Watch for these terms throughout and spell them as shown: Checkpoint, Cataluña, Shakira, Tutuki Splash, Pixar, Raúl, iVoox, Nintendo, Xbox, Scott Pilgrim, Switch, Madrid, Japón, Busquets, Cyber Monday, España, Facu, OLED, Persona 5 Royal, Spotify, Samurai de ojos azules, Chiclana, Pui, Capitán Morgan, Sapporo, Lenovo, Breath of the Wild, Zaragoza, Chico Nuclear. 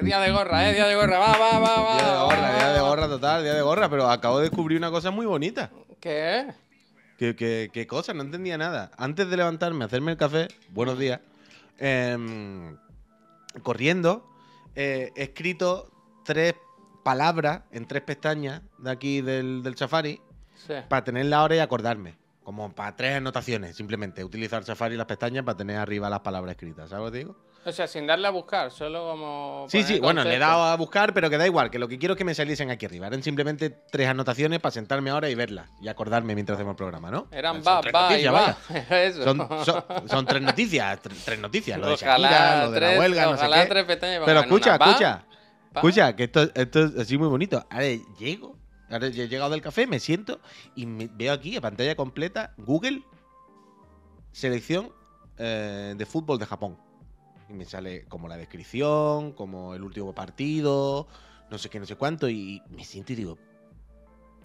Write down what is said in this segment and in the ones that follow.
Día de gorra, va. Día de gorra total, día de gorra, pero acabo de descubrir una cosa muy bonita. ¿Qué? ¿Qué cosa? No entendía nada. Antes de levantarme, hacerme el café, buenos días, corriendo, he escrito 3 palabras en 3 pestañas de aquí del Safari, sí, para tener la hora y acordarme. Como para 3 anotaciones, simplemente. Utilizar Safari y las pestañas para tener arriba las palabras escritas. ¿Sabes lo que digo? O sea, sin darle a buscar, solo como... Sí, sí, bueno, le he dado a buscar, pero que da igual, que lo que quiero es que me saliesen aquí arriba. Eran simplemente 3 anotaciones para sentarme ahora y verlas y acordarme mientras hacemos el programa, ¿no? Eran va. Eso. Son 3 noticias, 3 noticias. Lo de Shakira, lo de la huelga, no sé qué. 3 pestañas. Pero escucha, que esto es así muy bonito. A ver, Ahora he llegado del café, me siento y me veo aquí a pantalla completa Google selección de fútbol de Japón. Y me sale como la descripción, como el último partido, no sé qué, no sé cuánto. Y me siento y digo,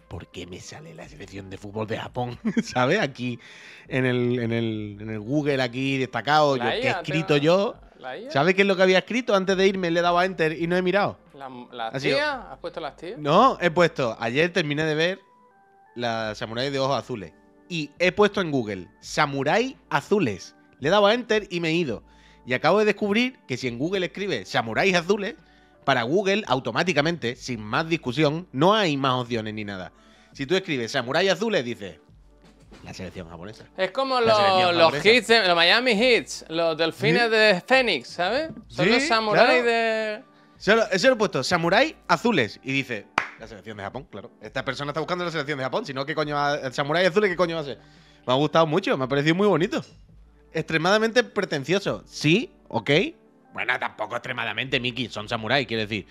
¿por qué me sale la selección de fútbol de Japón? ¿Sabes? Aquí en el Google aquí destacado, yo, ¿qué he escrito yo? ¿Sabes qué es lo que había escrito? Antes de irme le he dado a Enter y no he mirado. ¿Las tías? ¿Has puesto las tías? No, he puesto. Ayer terminé de ver la Samurai de ojos azules. Y he puesto en Google Samurai azules. Le he dado a Enter y me he ido. Y acabo de descubrir que si en Google escribe Samuráis azules, para Google automáticamente, sin más discusión, no hay más opciones ni nada. Si tú escribes Samuráis azules, dices... La selección japonesa. Es como los hits, los Miami Hits, los delfines, ¿sí?, de Fénix, ¿sabes? Son, ¿sí?, los samuráis, claro, de... Eso lo he puesto, samuráis azules. Y dice, la selección de Japón, claro. Esta persona está buscando la selección de Japón, si no, ¿qué coño va a... El samurái azules, ¿qué coño va a ser? Me ha gustado mucho, me ha parecido muy bonito. Extremadamente pretencioso. Sí, ok. Bueno, tampoco extremadamente, Miki, son samuráis, quiero decir.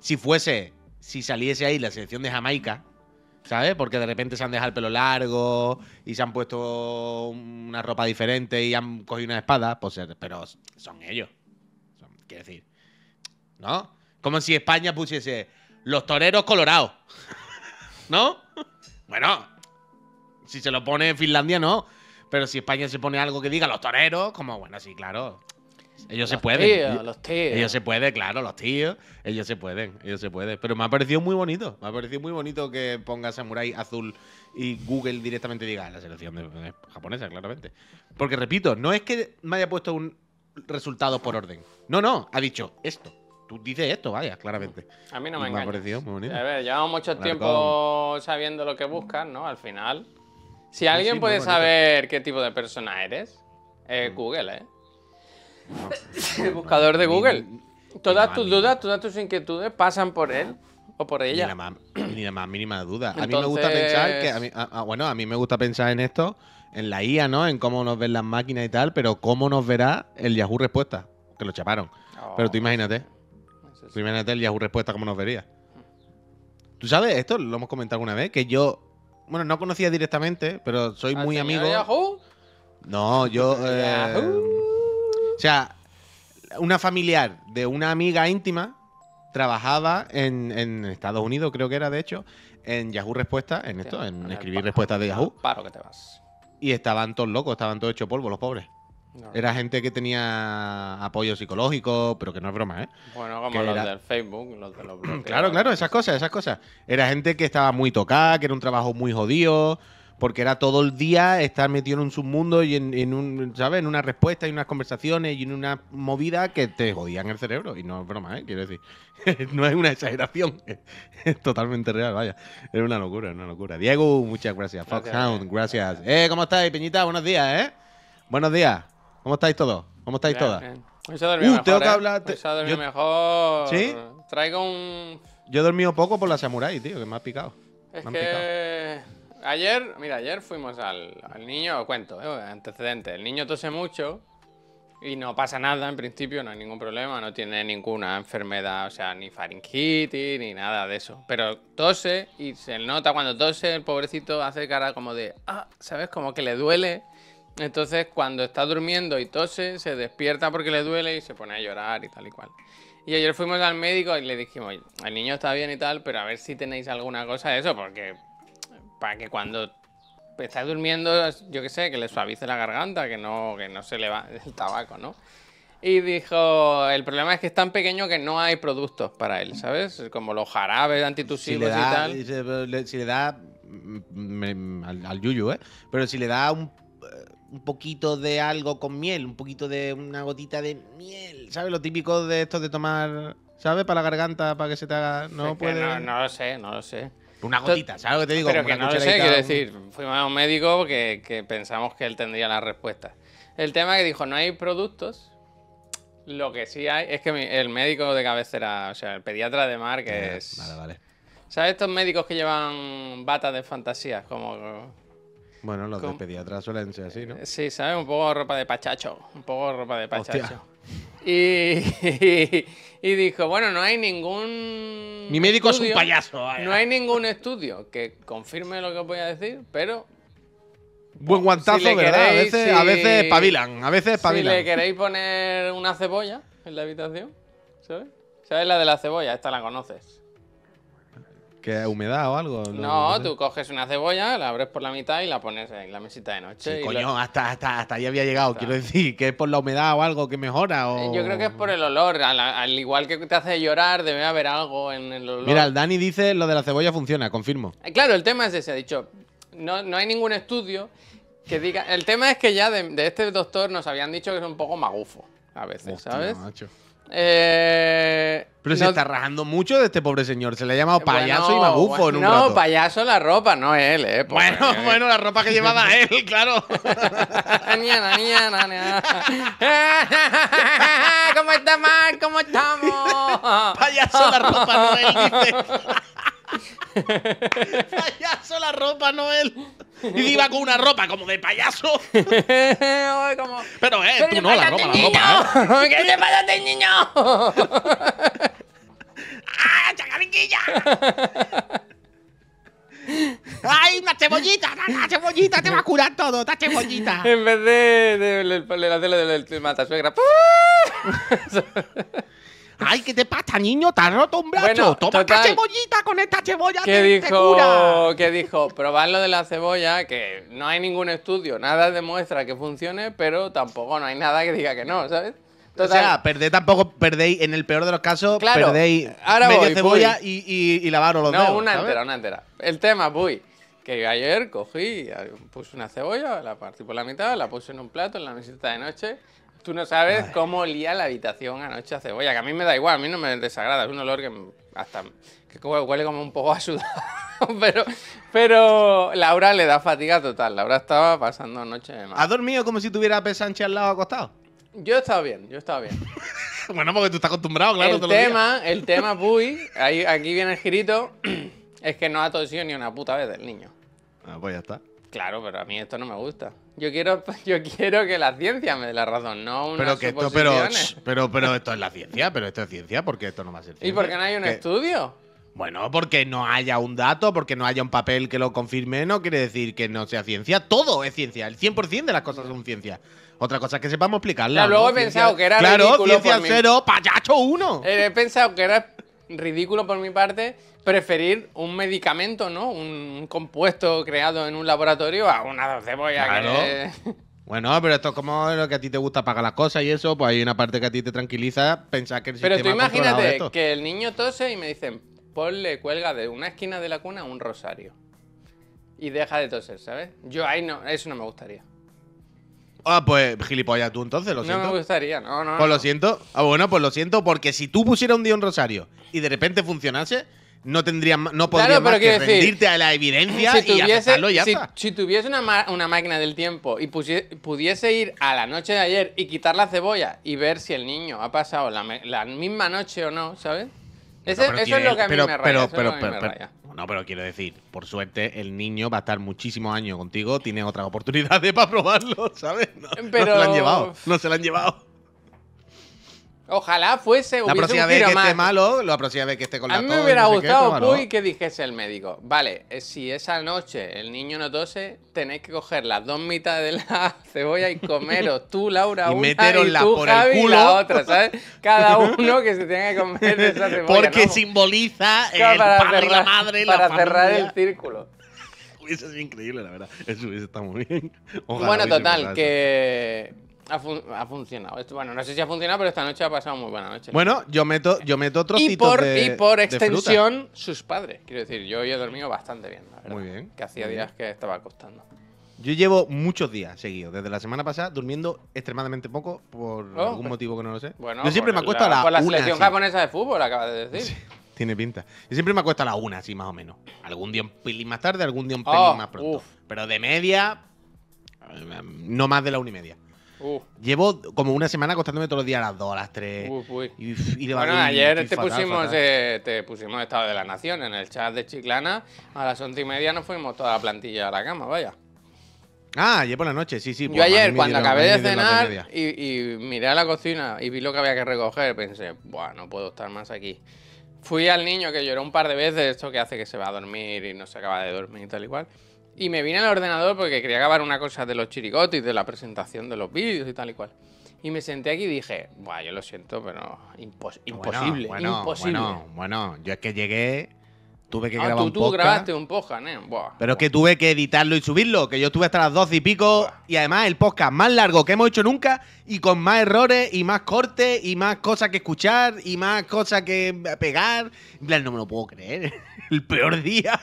Si saliese ahí la selección de Jamaica... ¿Sabes? Porque de repente se han dejado el pelo largo y se han puesto una ropa diferente y han cogido una espada, pues, pero son ellos. Quiero decir, ¿no? Como si España pusiese los toreros colorados, ¿no? Bueno, si se lo pone Finlandia, no. Pero si España se pone algo que diga los toreros, como, bueno, sí, claro. Ellos se pueden. Los tíos. Ellos se pueden, claro, los tíos. Ellos se pueden. Pero me ha parecido muy bonito. Me ha parecido muy bonito que ponga Samurai azul y Google directamente diga la selección de japonesa, claramente. Porque, repito, no es que me haya puesto un resultado por orden. No, ha dicho esto. Tú dices esto, vaya, claramente. A mí no me engañas. Me ha parecido muy bonito. A ver, llevamos mucho tiempo sabiendo lo que buscas, ¿no? Al final. Si alguien puede saber qué tipo de persona eres, es Google, ¿eh? El buscador de Google. Todas tus dudas, todas tus inquietudes pasan por él o por ella. Ni la más mínima duda. Entonces... A mí me gusta pensar que... a mí me gusta pensar en esto, en la IA, ¿no? En cómo nos ven las máquinas y tal, pero cómo nos verá el Yahoo Respuesta. Que lo chaparon. Oh, pero tú imagínate. Sí. Tú imagínate el Yahoo Respuesta cómo nos vería. Tú sabes, esto lo hemos comentado alguna vez, que yo... Bueno, no conocía directamente, pero soy muy amigo... ¿De Yahoo? No, yo... O sea, una familiar de una amiga íntima trabajaba en Estados Unidos, creo que era, de hecho, en Yahoo Respuesta, en esto, en escribir respuestas de Yahoo. Paro que te vas. Y estaban todos locos, estaban todos hechos polvo, los pobres. No. Era gente que tenía apoyo psicológico, pero que no es broma, ¿eh? Bueno, como los del Facebook, los de los blogs. Claro, esas cosas. Era gente que estaba muy tocada, que era un trabajo muy jodido... Porque era todo el día estar metido en un submundo y en una respuesta y unas conversaciones y en una movida que te jodían el cerebro. Y no es broma, ¿eh? Quiero decir, no es una exageración. Es totalmente real, vaya. Es una locura, Diego, muchas gracias. Foxhound, gracias. ¿Cómo estáis, Peñita? Buenos días, ¿eh? Buenos días. ¿Cómo estáis todos? ¿Cómo estáis todas? Hoy se ha dormido mejor, tengo que hablar. Hoy se ha dormido mejor. ¿Sí? Traigo un... Yo he dormido poco por la Samurai, tío, que me ha picado. Es que... Ayer fuimos al niño, cuento, antecedente. El niño tose mucho y no pasa nada en principio, no hay ningún problema, no tiene ninguna enfermedad, o sea, ni faringitis, ni nada de eso. Pero tose y se nota cuando tose, el pobrecito hace cara como de, ¿sabes? Como que le duele. Entonces, cuando está durmiendo y tose, se despierta porque le duele y se pone a llorar y tal y cual. Y ayer fuimos al médico y le dijimos, el niño está bien y tal, pero a ver si tenéis alguna cosa de eso, porque... Para que cuando está durmiendo, yo qué sé, que le suavice la garganta, que no se le va el tabaco, ¿no? Y dijo, el problema es que es tan pequeño que no hay productos para él, ¿sabes? Como los jarabes antitusivos y tal. Si le da al yuyu, ¿eh? Pero si le da un poquito de algo con miel, un poquito de una gotita de miel, ¿sabes? Lo típico de esto de tomar, ¿sabes? Para la garganta, para que se te haga... No, puede... no lo sé, no lo sé. Una gotita, ¿sabes lo que te digo? Pero que no lo sé, quiero decir, fuimos a un médico que pensamos que él tendría las respuestas. El tema es que dijo, no hay productos. Lo que sí hay es que el médico de cabecera, o sea, el pediatra de Mar, que es... Vale, vale. ¿Sabes estos médicos que llevan batas de fantasía? Como... Bueno, los de pediatra suelen ser así, ¿no? Sí, ¿sabes? Un poco ropa de pachacho. Un poco ropa de pachacho. Y dijo, bueno, no hay ningún... Mi médico estudio, es un payaso. Vaya. No hay ningún estudio que confirme lo que os voy a decir, pero... Buen guantazo, si ¿verdad? Queréis, a veces espabilan, a veces espabilan. Si le queréis poner una cebolla en la habitación, ¿sabes? ¿Sabes la de la cebolla? Esta la conoces. ¿Que humedad o algo? No, tú coges una cebolla, la abres por la mitad y la pones en la mesita de noche. Sí, y coño, lo... hasta ahí había llegado. Claro. Quiero decir, que es por la humedad o algo que mejora. O... Yo creo que es por el olor. Al igual que te hace llorar, debe haber algo en el olor. Mira, el Dani dice lo de la cebolla funciona, confirmo. Claro, el tema es ese, ha dicho... No hay ningún estudio que diga... El tema es que ya de este doctor nos habían dicho que es un poco magufo a veces, hostia, ¿sabes? Macho. Pero se está rajando mucho de este pobre señor. Se le ha llamado payaso y magufo en un rato. No, payaso la ropa, no él, Bueno, la ropa que llevaba él, claro. ¿Cómo está, Mar? ¿Cómo estamos? Payaso la ropa, no él, dice... Payaso la ropa, Noel. Y iba con una ropa como de payaso. Como... Pero tú no, la ropa, ¿eh? ¿Qué te pasa a ti, niño? ¡Ah, chacarinquilla! ¡Ay, una cebollita! ¡La cebollita! ¡Te va a curar todo! ¡Esta cebollita! En vez de hacerlo del matasuegra. ¡Ay, qué te pasa, niño! ¡Te has roto un brazo! Bueno, ¡toma esta cebollita! ¡Con esta cebolla te cura! ¿Qué dijo? Probad lo de la cebolla, que no hay ningún estudio. Nada demuestra que funcione, pero tampoco no hay nada que diga que no, ¿sabes? Total. O sea, perdéis, en el peor de los casos, claro, perdéis media cebolla y lavaros los dedos. No, una entera, una entera. El tema, voy, que ayer cogí, puse una cebolla, la partí por la mitad, la puse en un plato en la mesita de noche... Tú no sabes cómo olía la habitación anoche a cebolla, que a mí me da igual, a mí no me desagrada, es un olor que hasta que huele como un poco a sudado, pero Laura le da fatiga total, Laura estaba pasando noche de mal. ¿Has dormido como si tuviera a P. Sánchez al lado acostado? Yo he estado bien, yo he estado bien. Bueno, porque tú estás acostumbrado, claro. El tema, Puy, aquí viene el girito, es que no ha tosido ni una puta vez el niño. Ah, pues ya está. Claro, pero a mí esto no me gusta. Yo quiero que la ciencia me dé la razón, no unas suposiciones. Pero esto es la ciencia, pero esto es ciencia, porque esto no va a ser ciencia. ¿Y por qué no hay un estudio? Bueno, porque no haya un dato, porque no haya un papel que lo confirme, no quiere decir que no sea ciencia. Todo es ciencia, el 100% de las cosas son ciencia. Otra cosa es que sepamos explicarla. Claro, luego he pensado que era ridículo. Claro, ciencia cero, payacho uno. He pensado que era ridículo por mi parte preferir un medicamento, ¿no? Un compuesto creado en un laboratorio a una cebolla. Claro. Bueno, pero esto es como lo que a ti te gusta pagar las cosas y eso, pues hay una parte que a ti te tranquiliza pensar que el sistema... Pero tú imagínate que el niño tose y me dicen, ponle, cuelga de una esquina de la cuna un rosario y deja de toser, ¿sabes? Yo ahí no, eso no me gustaría. Ah, pues gilipollas tú entonces, lo siento. No me gustaría, no. Pues lo siento. Ah, bueno, pues lo siento, porque si tú pusieras un día un rosario y de repente funcionase, no podrías más que rendirte a la evidencia y aceptarlo y ya está. Si tuviese una máquina del tiempo y pudiese ir a la noche de ayer y quitar la cebolla y ver si el niño ha pasado la misma noche o no, ¿sabes? Eso es lo que a mí me raya. No, pero quiero decir, por suerte el niño va a estar muchísimos años contigo, tiene otras oportunidades para probarlo, ¿sabes? No se lo han llevado. Ojalá fuese la próxima vez que esté malo, la próxima vez que esté con la tos. A mí me hubiera gustado, Puy, que dijese el médico, vale, si esa noche el niño no tose, tenéis que coger las dos mitades de la cebolla y comeros tú, Laura, una, y tú, por Javi, el culo. La otra, ¿sabes? Cada uno que se tenga que comer de esa cebolla. Porque simboliza el padre y la madre. Para cerrar el círculo. hubiese sido increíble, la verdad. Eso hubiese estado muy bien. Ojalá. Bueno, total, que ha funcionado. Bueno, no sé si ha funcionado, pero esta noche ha pasado muy buena noche. Bueno, yo meto trocitos y por extensión, fruta. Sus padres. Quiero decir, yo he dormido bastante bien, la verdad. Muy bien. Que hacía días que estaba acostando. Yo llevo muchos días seguidos, desde la semana pasada, durmiendo extremadamente poco, por algún motivo que no lo sé. Bueno, yo siempre me acuesto a la una. Por la selección así. Japonesa de fútbol, acabas de decir. Sí, tiene pinta. Yo siempre me acuesto a la una, así más o menos. Algún día un pelín más tarde, algún día un pelín más pronto. Uf. Pero de media, no más de la 1:30. Llevo como una semana acostándome todos los días a las 2, a las 3. Bueno, ayer te pusimos estado de la nación en el chat de Chiclana. A las 11:30 nos fuimos toda la plantilla a la cama, vaya. Ah, ayer por la noche, sí, sí. Yo ayer, cuando acabé de cenar y miré a la cocina y vi lo que había que recoger, pensé, buah, no puedo estar más aquí. Fui al niño, que lloró un par de veces, esto que hace que se va a dormir y no se acaba de dormir y tal y cual. Y me vine al ordenador porque quería acabar una cosa de los chirigotis, de la presentación de los vídeos y tal y cual. Y me senté aquí y dije, buah, yo lo siento, pero imposible, bueno, imposible. Bueno, yo es que llegué... Tuve que grabar un podcast. Tú grabaste un podcast, ¿eh? Buah, pero es que tuve que editarlo y subirlo, que yo estuve hasta las 12 y pico. Buah. Y además el podcast más largo que hemos hecho nunca y con más errores y más cortes y más cosas que escuchar y más cosas que pegar. En plan, no me lo puedo creer. El peor día.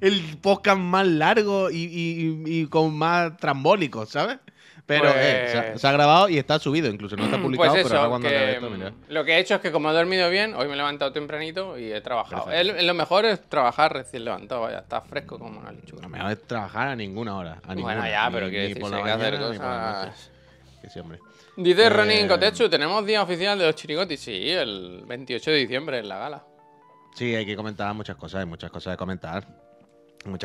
El podcast más largo y con más trambólicos, ¿sabes? Pero pues... se ha grabado y está subido, incluso no está publicado, pues eso, pero ahora cuando acabe esto, mira. Lo que he hecho es que como he dormido bien, hoy me he levantado tempranito y he trabajado. Lo mejor es trabajar recién levantado, vaya, está fresco como una lechuga. Lo mejor es trabajar a ninguna hora. A ninguna. Bueno, ya, pero quiero decir, por la mañana, hay que hacer cosas... Que siempre. Dice Ronin Cotechu, ¿tenemos día oficial de los chirigotis? Sí, el 28 de diciembre en la gala. Sí, hay que comentar muchas cosas, hay muchas cosas de comentar.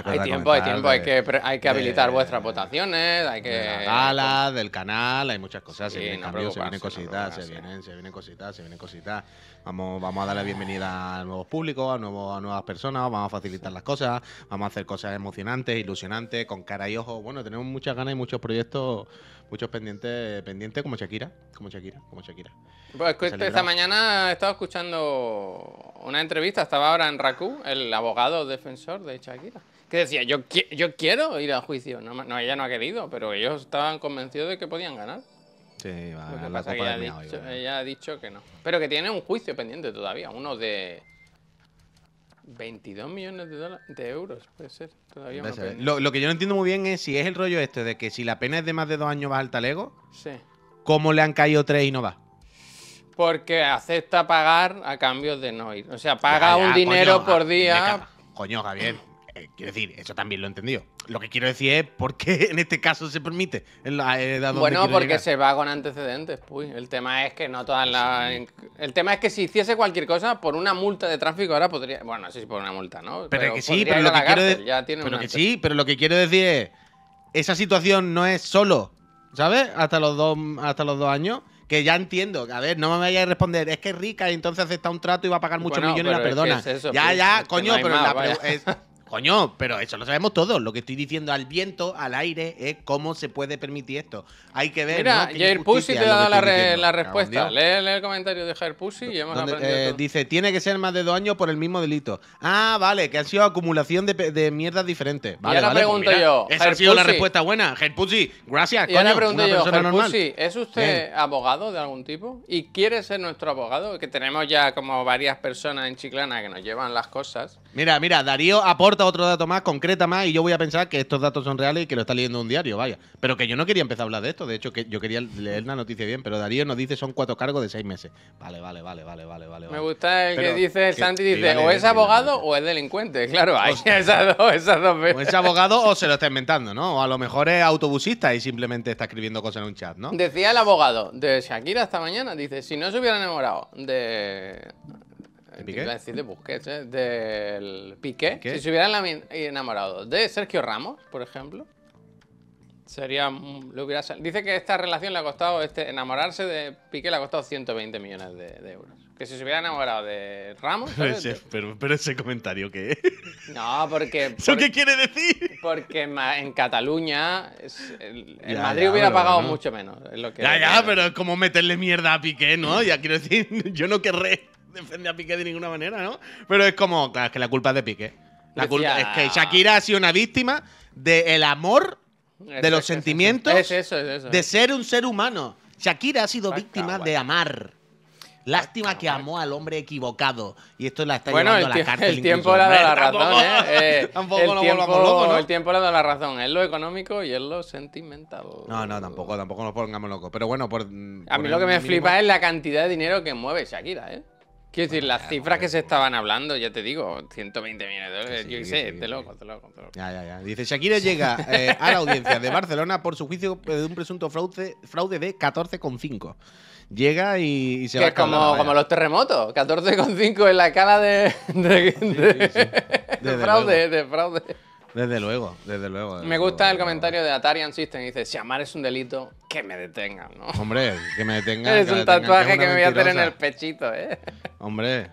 Hay que habilitar vuestras votaciones, hay que... De la gala, del canal, hay muchas cosas, sí, se vienen cambios, se vienen cositas. Vamos a darle bienvenida a nuevos públicos, a nuevas personas, vamos a facilitar las cosas, vamos a hacer cosas emocionantes, ilusionantes, con cara y ojos. Bueno, tenemos muchas ganas y muchos proyectos, muchos pendientes como Shakira. Pues esta mañana he estado escuchando una entrevista, estaba ahora en Raku, el abogado defensor de Shakira, que decía, yo quiero ir a juicio. No, ella no ha querido, pero ellos estaban convencidos de que podían ganar. Sí, va a ganar la Copa del Miao. Ella ha dicho que no. Pero que tiene un juicio pendiente todavía, uno de 22 millones de euros, puede ser. Todavía no. Lo que yo no entiendo muy bien es si es el rollo este de que si la pena es de más de 2 años vas al talego, sí. ¿Cómo le han caído 3 y no va? Porque acepta pagar a cambio de no ir. O sea, paga un dinero por día. Coño, Javier. Quiero decir, eso también lo he entendido. Lo que quiero decir es por qué en este caso se permite. Bueno, porque llegar. Se va con antecedentes. Uy, el tema es que no todas las... Sí. El tema es que si hiciese cualquier cosa, por una multa de tráfico ahora podría... Bueno, no sé si por una multa, ¿no? Pero que sí, pero lo que quiero decir... lo que quiero decir es... Esa situación no es solo, ¿sabes? Hasta los dos años... Que ya entiendo, a ver, no me vayas a responder, es que es rica y entonces acepta un trato y va a pagar muchos millones y la perdona. Es que es eso, coño, pero eso lo sabemos todos. Lo que estoy diciendo al viento, al aire, es cómo se puede permitir esto. Hay que ver. Mira, ¿no? Jair Pussy te ha dado la respuesta. Lee el comentario de Jair Pussy y hemos aprendido. Dice, tiene que ser más de 2 años por el mismo delito. Ah, vale, que ha sido acumulación de mierdas diferentes. Vale, y ahora pregunto yo. Esa ha sido la respuesta buena. Jair Pussy, gracias. Y ahora pregunto yo, Jair Pussy, ¿es usted abogado de algún tipo? ¿Y quiere ser nuestro abogado? Que tenemos ya como varias personas en Chiclana que nos llevan las cosas. Mira, Darío aporta otro dato más, concreta más, y yo voy a pensar que estos datos son reales y que lo está leyendo un diario, vaya. Pero que yo no quería empezar a hablar de esto, de hecho, que yo quería leer la noticia bien, pero Darío nos dice son 4 cargos de 6 meses. Vale. Me gusta el pero que dice, el Santi dice, o es abogado o es delincuente, claro, hay esas dos veces. O es abogado o se lo está inventando, ¿no? O a lo mejor es autobusista y simplemente está escribiendo cosas en un chat, ¿no? Decía el abogado de Shakira esta mañana, dice, si no se hubieran enamorado de... Piqué. Iba a decir de Busquets, del Piqué. Si se hubieran enamorado de Sergio Ramos, por ejemplo, dice que esta relación le ha costado, enamorarse de Piqué le ha costado 120 millones de euros. Que si se hubiera enamorado de Ramos... Pero ese comentario, ¿qué es? No, porque... ¿Eso qué quiere decir? Porque en Cataluña, Madrid hubiera pagado mucho menos. Pero es como meterle mierda a Piqué, ¿no? Ya quiero decir, yo no querré defender a Piqué de ninguna manera, ¿no? Pero es como, claro, es que la culpa es de Piqué. La culpa es que Shakira ha sido una víctima del amor, de los sentimientos, de ser un ser humano. Shakira ha sido víctima de amar. Lástima que amó al hombre equivocado. Y esto la está llevando a la cárcel. El tiempo le ha dado la razón, tampoco lo volvamos locos, ¿no? El tiempo le ha dado la razón. Es lo económico y es lo sentimental. No, no, tampoco nos pongamos locos. Pero bueno, por... A mí lo que me flipa es la cantidad de dinero que mueve Shakira, ¿eh? Quiero decir, las cifras que se estaban hablando, ya te digo, 120 millones de dólares, yo qué sé, te loco. Ya. Dice, Shakira llega a la audiencia de Barcelona por su juicio de un presunto fraude de 14,5. Llega y se va a escapar. Que es como los terremotos, 14,5 en la escala de fraude. Desde luego. Me gusta el comentario de Atarian System. Dice, si amar es un delito, que me detengan, ¿no? Hombre, que me detengan. Es un tatuaje que me voy a hacer en el pechito, ¿eh? Hombre,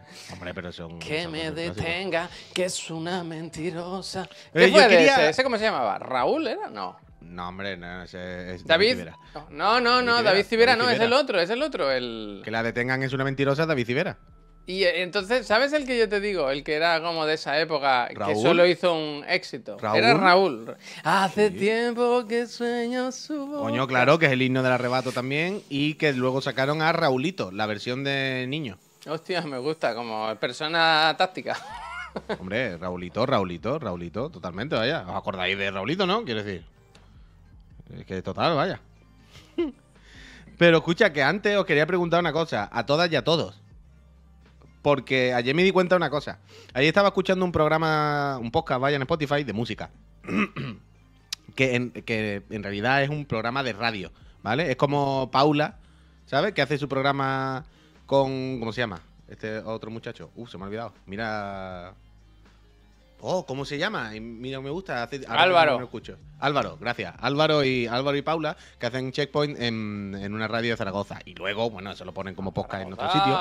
pero son... Que me detenga, que es una mentirosa. ¿Qué fue de ese? ¿Ese cómo se llamaba? ¿Raúl era? No. No, hombre, no, ese es David Civera. No, David Civera no, es el otro, el... Que la detengan es una mentirosa, David Civera. Y entonces, ¿sabes el que yo te digo? El que era como de esa época, Raúl, que solo hizo un éxito. ¿Raúl? Era Raúl. Hace tiempo que sueño su boca. Coño, claro, que es el himno del arrebato también. Y que luego sacaron a Raulito, la versión de niño. Hostia, me gusta, como persona táctica. Hombre, Raulito, totalmente, vaya. ¿Os acordáis de Raulito, no? Quiero decir. Es que total, vaya. Pero escucha, que antes os quería preguntar una cosa, a todas y a todos. Porque ayer me di cuenta de una cosa. Ayer estaba escuchando un podcast, vaya, en Spotify, de música. que en realidad es un programa de radio, ¿vale? Es como Paula, ¿sabes? Que hace su programa con... ¿Cómo se llama? Este otro muchacho. Se me ha olvidado. Mira... ¿cómo se llama? Mira, me gusta. Álvaro. No lo escucho. Álvaro, gracias. Álvaro y Paula, que hacen Checkpoint en una radio de Zaragoza. Y luego, bueno, se lo ponen como podcast en otro sitio.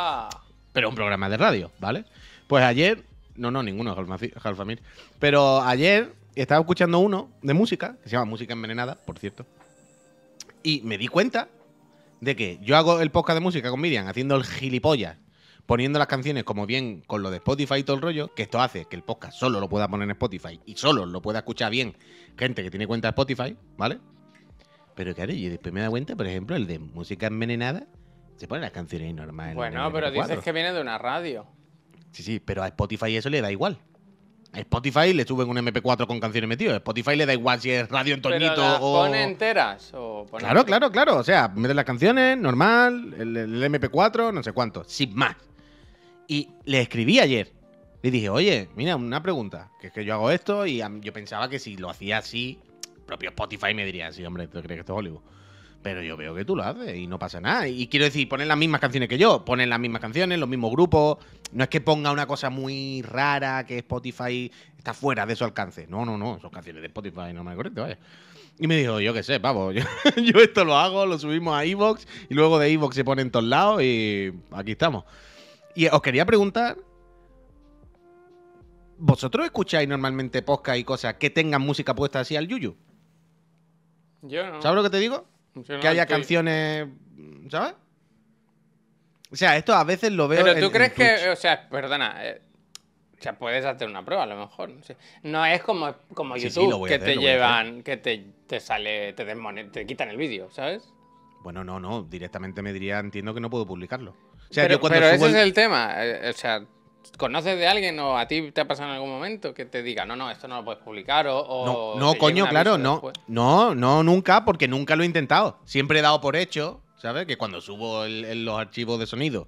Pero un programa de radio, ¿vale? Pues ayer... No, ninguno, Jalfamir. Pero ayer estaba escuchando uno de música, que se llama Música Envenenada, por cierto. Y me di cuenta de que yo hago el podcast de música con Miriam, haciendo el gilipollas, poniendo las canciones como bien con lo de Spotify y todo el rollo, que esto hace que el podcast solo lo pueda poner en Spotify y solo lo pueda escuchar bien gente que tiene cuenta de Spotify, ¿vale? Pero claro, yo después me da cuenta, por ejemplo, el de Música Envenenada, se ponen las canciones normales. Bueno, pero dices que viene de una radio. Sí, pero a Spotify eso le da igual. A Spotify le suben un MP4 con canciones metidas. A Spotify le da igual si es radio en Toñito o... ¿Pone enteras? Claro. O sea, meten las canciones, normal, el MP4, no sé cuánto, sin más. Y le escribí ayer. Le dije, oye, mira, una pregunta. Que es que yo hago esto y yo pensaba que si lo hacía así, propio Spotify me diría, sí, hombre, ¿tú crees que esto es Hollywood? Pero yo veo que tú lo haces y no pasa nada. Y quiero decir, ponen las mismas canciones que yo. Ponen las mismas canciones, los mismos grupos. No es que ponga una cosa muy rara que Spotify está fuera de su alcance. No. Son canciones de Spotify, no me correcto, vaya. Y me dijo, yo qué sé, pavo. Yo esto lo hago, lo subimos a iVoox y luego de iVoox se pone en todos lados y aquí estamos. Y os quería preguntar, ¿vosotros escucháis normalmente podcast y cosas que tengan música puesta así al yuyu? Yo no. ¿Sabes lo que te digo? Que haya canciones, ¿sabes? O sea, esto a veces lo veo. Pero tú crees que, o sea, perdona, o sea, puedes hacer una prueba a lo mejor. No sé. No es como YouTube, que te llevan, que te sale, te quitan el vídeo, ¿sabes? Bueno, no, directamente me diría, entiendo que no puedo publicarlo. O sea, pero ese es el tema, o sea. ¿Conoces de alguien o a ti te ha pasado en algún momento que te diga, no, esto no lo puedes publicar o no, coño, claro, no, nunca, porque nunca lo he intentado. Siempre he dado por hecho, ¿sabes? Que cuando subo los archivos de sonido,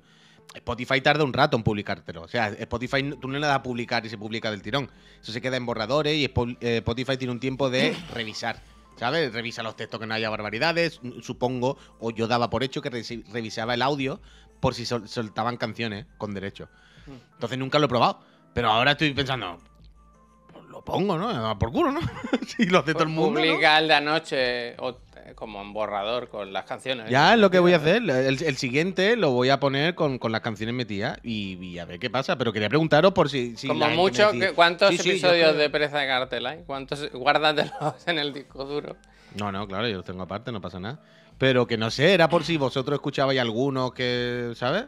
Spotify tarda un rato en publicártelo. O sea, Spotify tú no le das a publicar y se publica del tirón. Eso se queda en borradores y Spotify tiene un tiempo de revisar, ¿sabes? Revisa los textos, que no haya barbaridades, supongo, o yo daba por hecho que revisaba el audio por si soltaban canciones con derecho. Entonces nunca lo he probado. Pero ahora estoy pensando, pues lo pongo, ¿no? Por culo, ¿no? Si lo hace todo el mundo. Publica el de anoche como en borrador con las canciones. Ya es lo que voy a hacer. El siguiente lo voy a poner con las canciones metidas y a ver qué pasa. Pero quería preguntaros por si como mucho, ¿cuántos episodios de Pereza de Cartel hay? ¿Cuántos? Guárdatelos en el disco duro. No, claro, yo los tengo aparte, no pasa nada. Pero que no sé, era por si vosotros escuchabais algunos que, ¿sabes?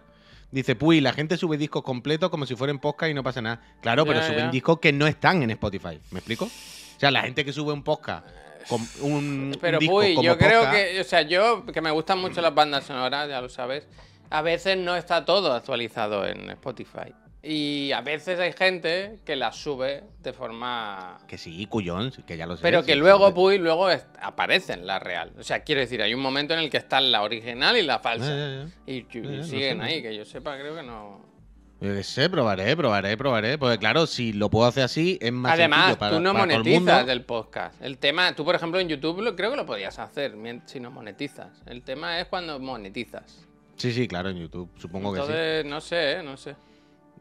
Dice, puy, la gente sube discos completos como si fueran podcast y no pasa nada. Claro, pero suben discos que no están en Spotify. ¿Me explico? O sea, la gente que sube un podcast... Pero puy, yo creo que... O sea, yo, que me gustan mucho las bandas sonoras, ya lo sabes, a veces no está todo actualizado en Spotify. Y a veces hay gente que las sube de forma... Que sí, cuyón, que ya lo sé. Pero que luego, puy, luego aparecen la real. O sea, quiero decir, hay un momento en el que están la original y la falsa. Y siguen ahí, que yo sepa, creo que no... Yo qué sé, probaré. Porque claro, si lo puedo hacer así, es más sencillo para todo el mundo. Además, tú no monetizas el podcast. El tema, tú por ejemplo en YouTube creo que lo podías hacer si no monetizas. El tema es cuando monetizas. Sí, sí, claro, en YouTube, supongo que sí. No sé.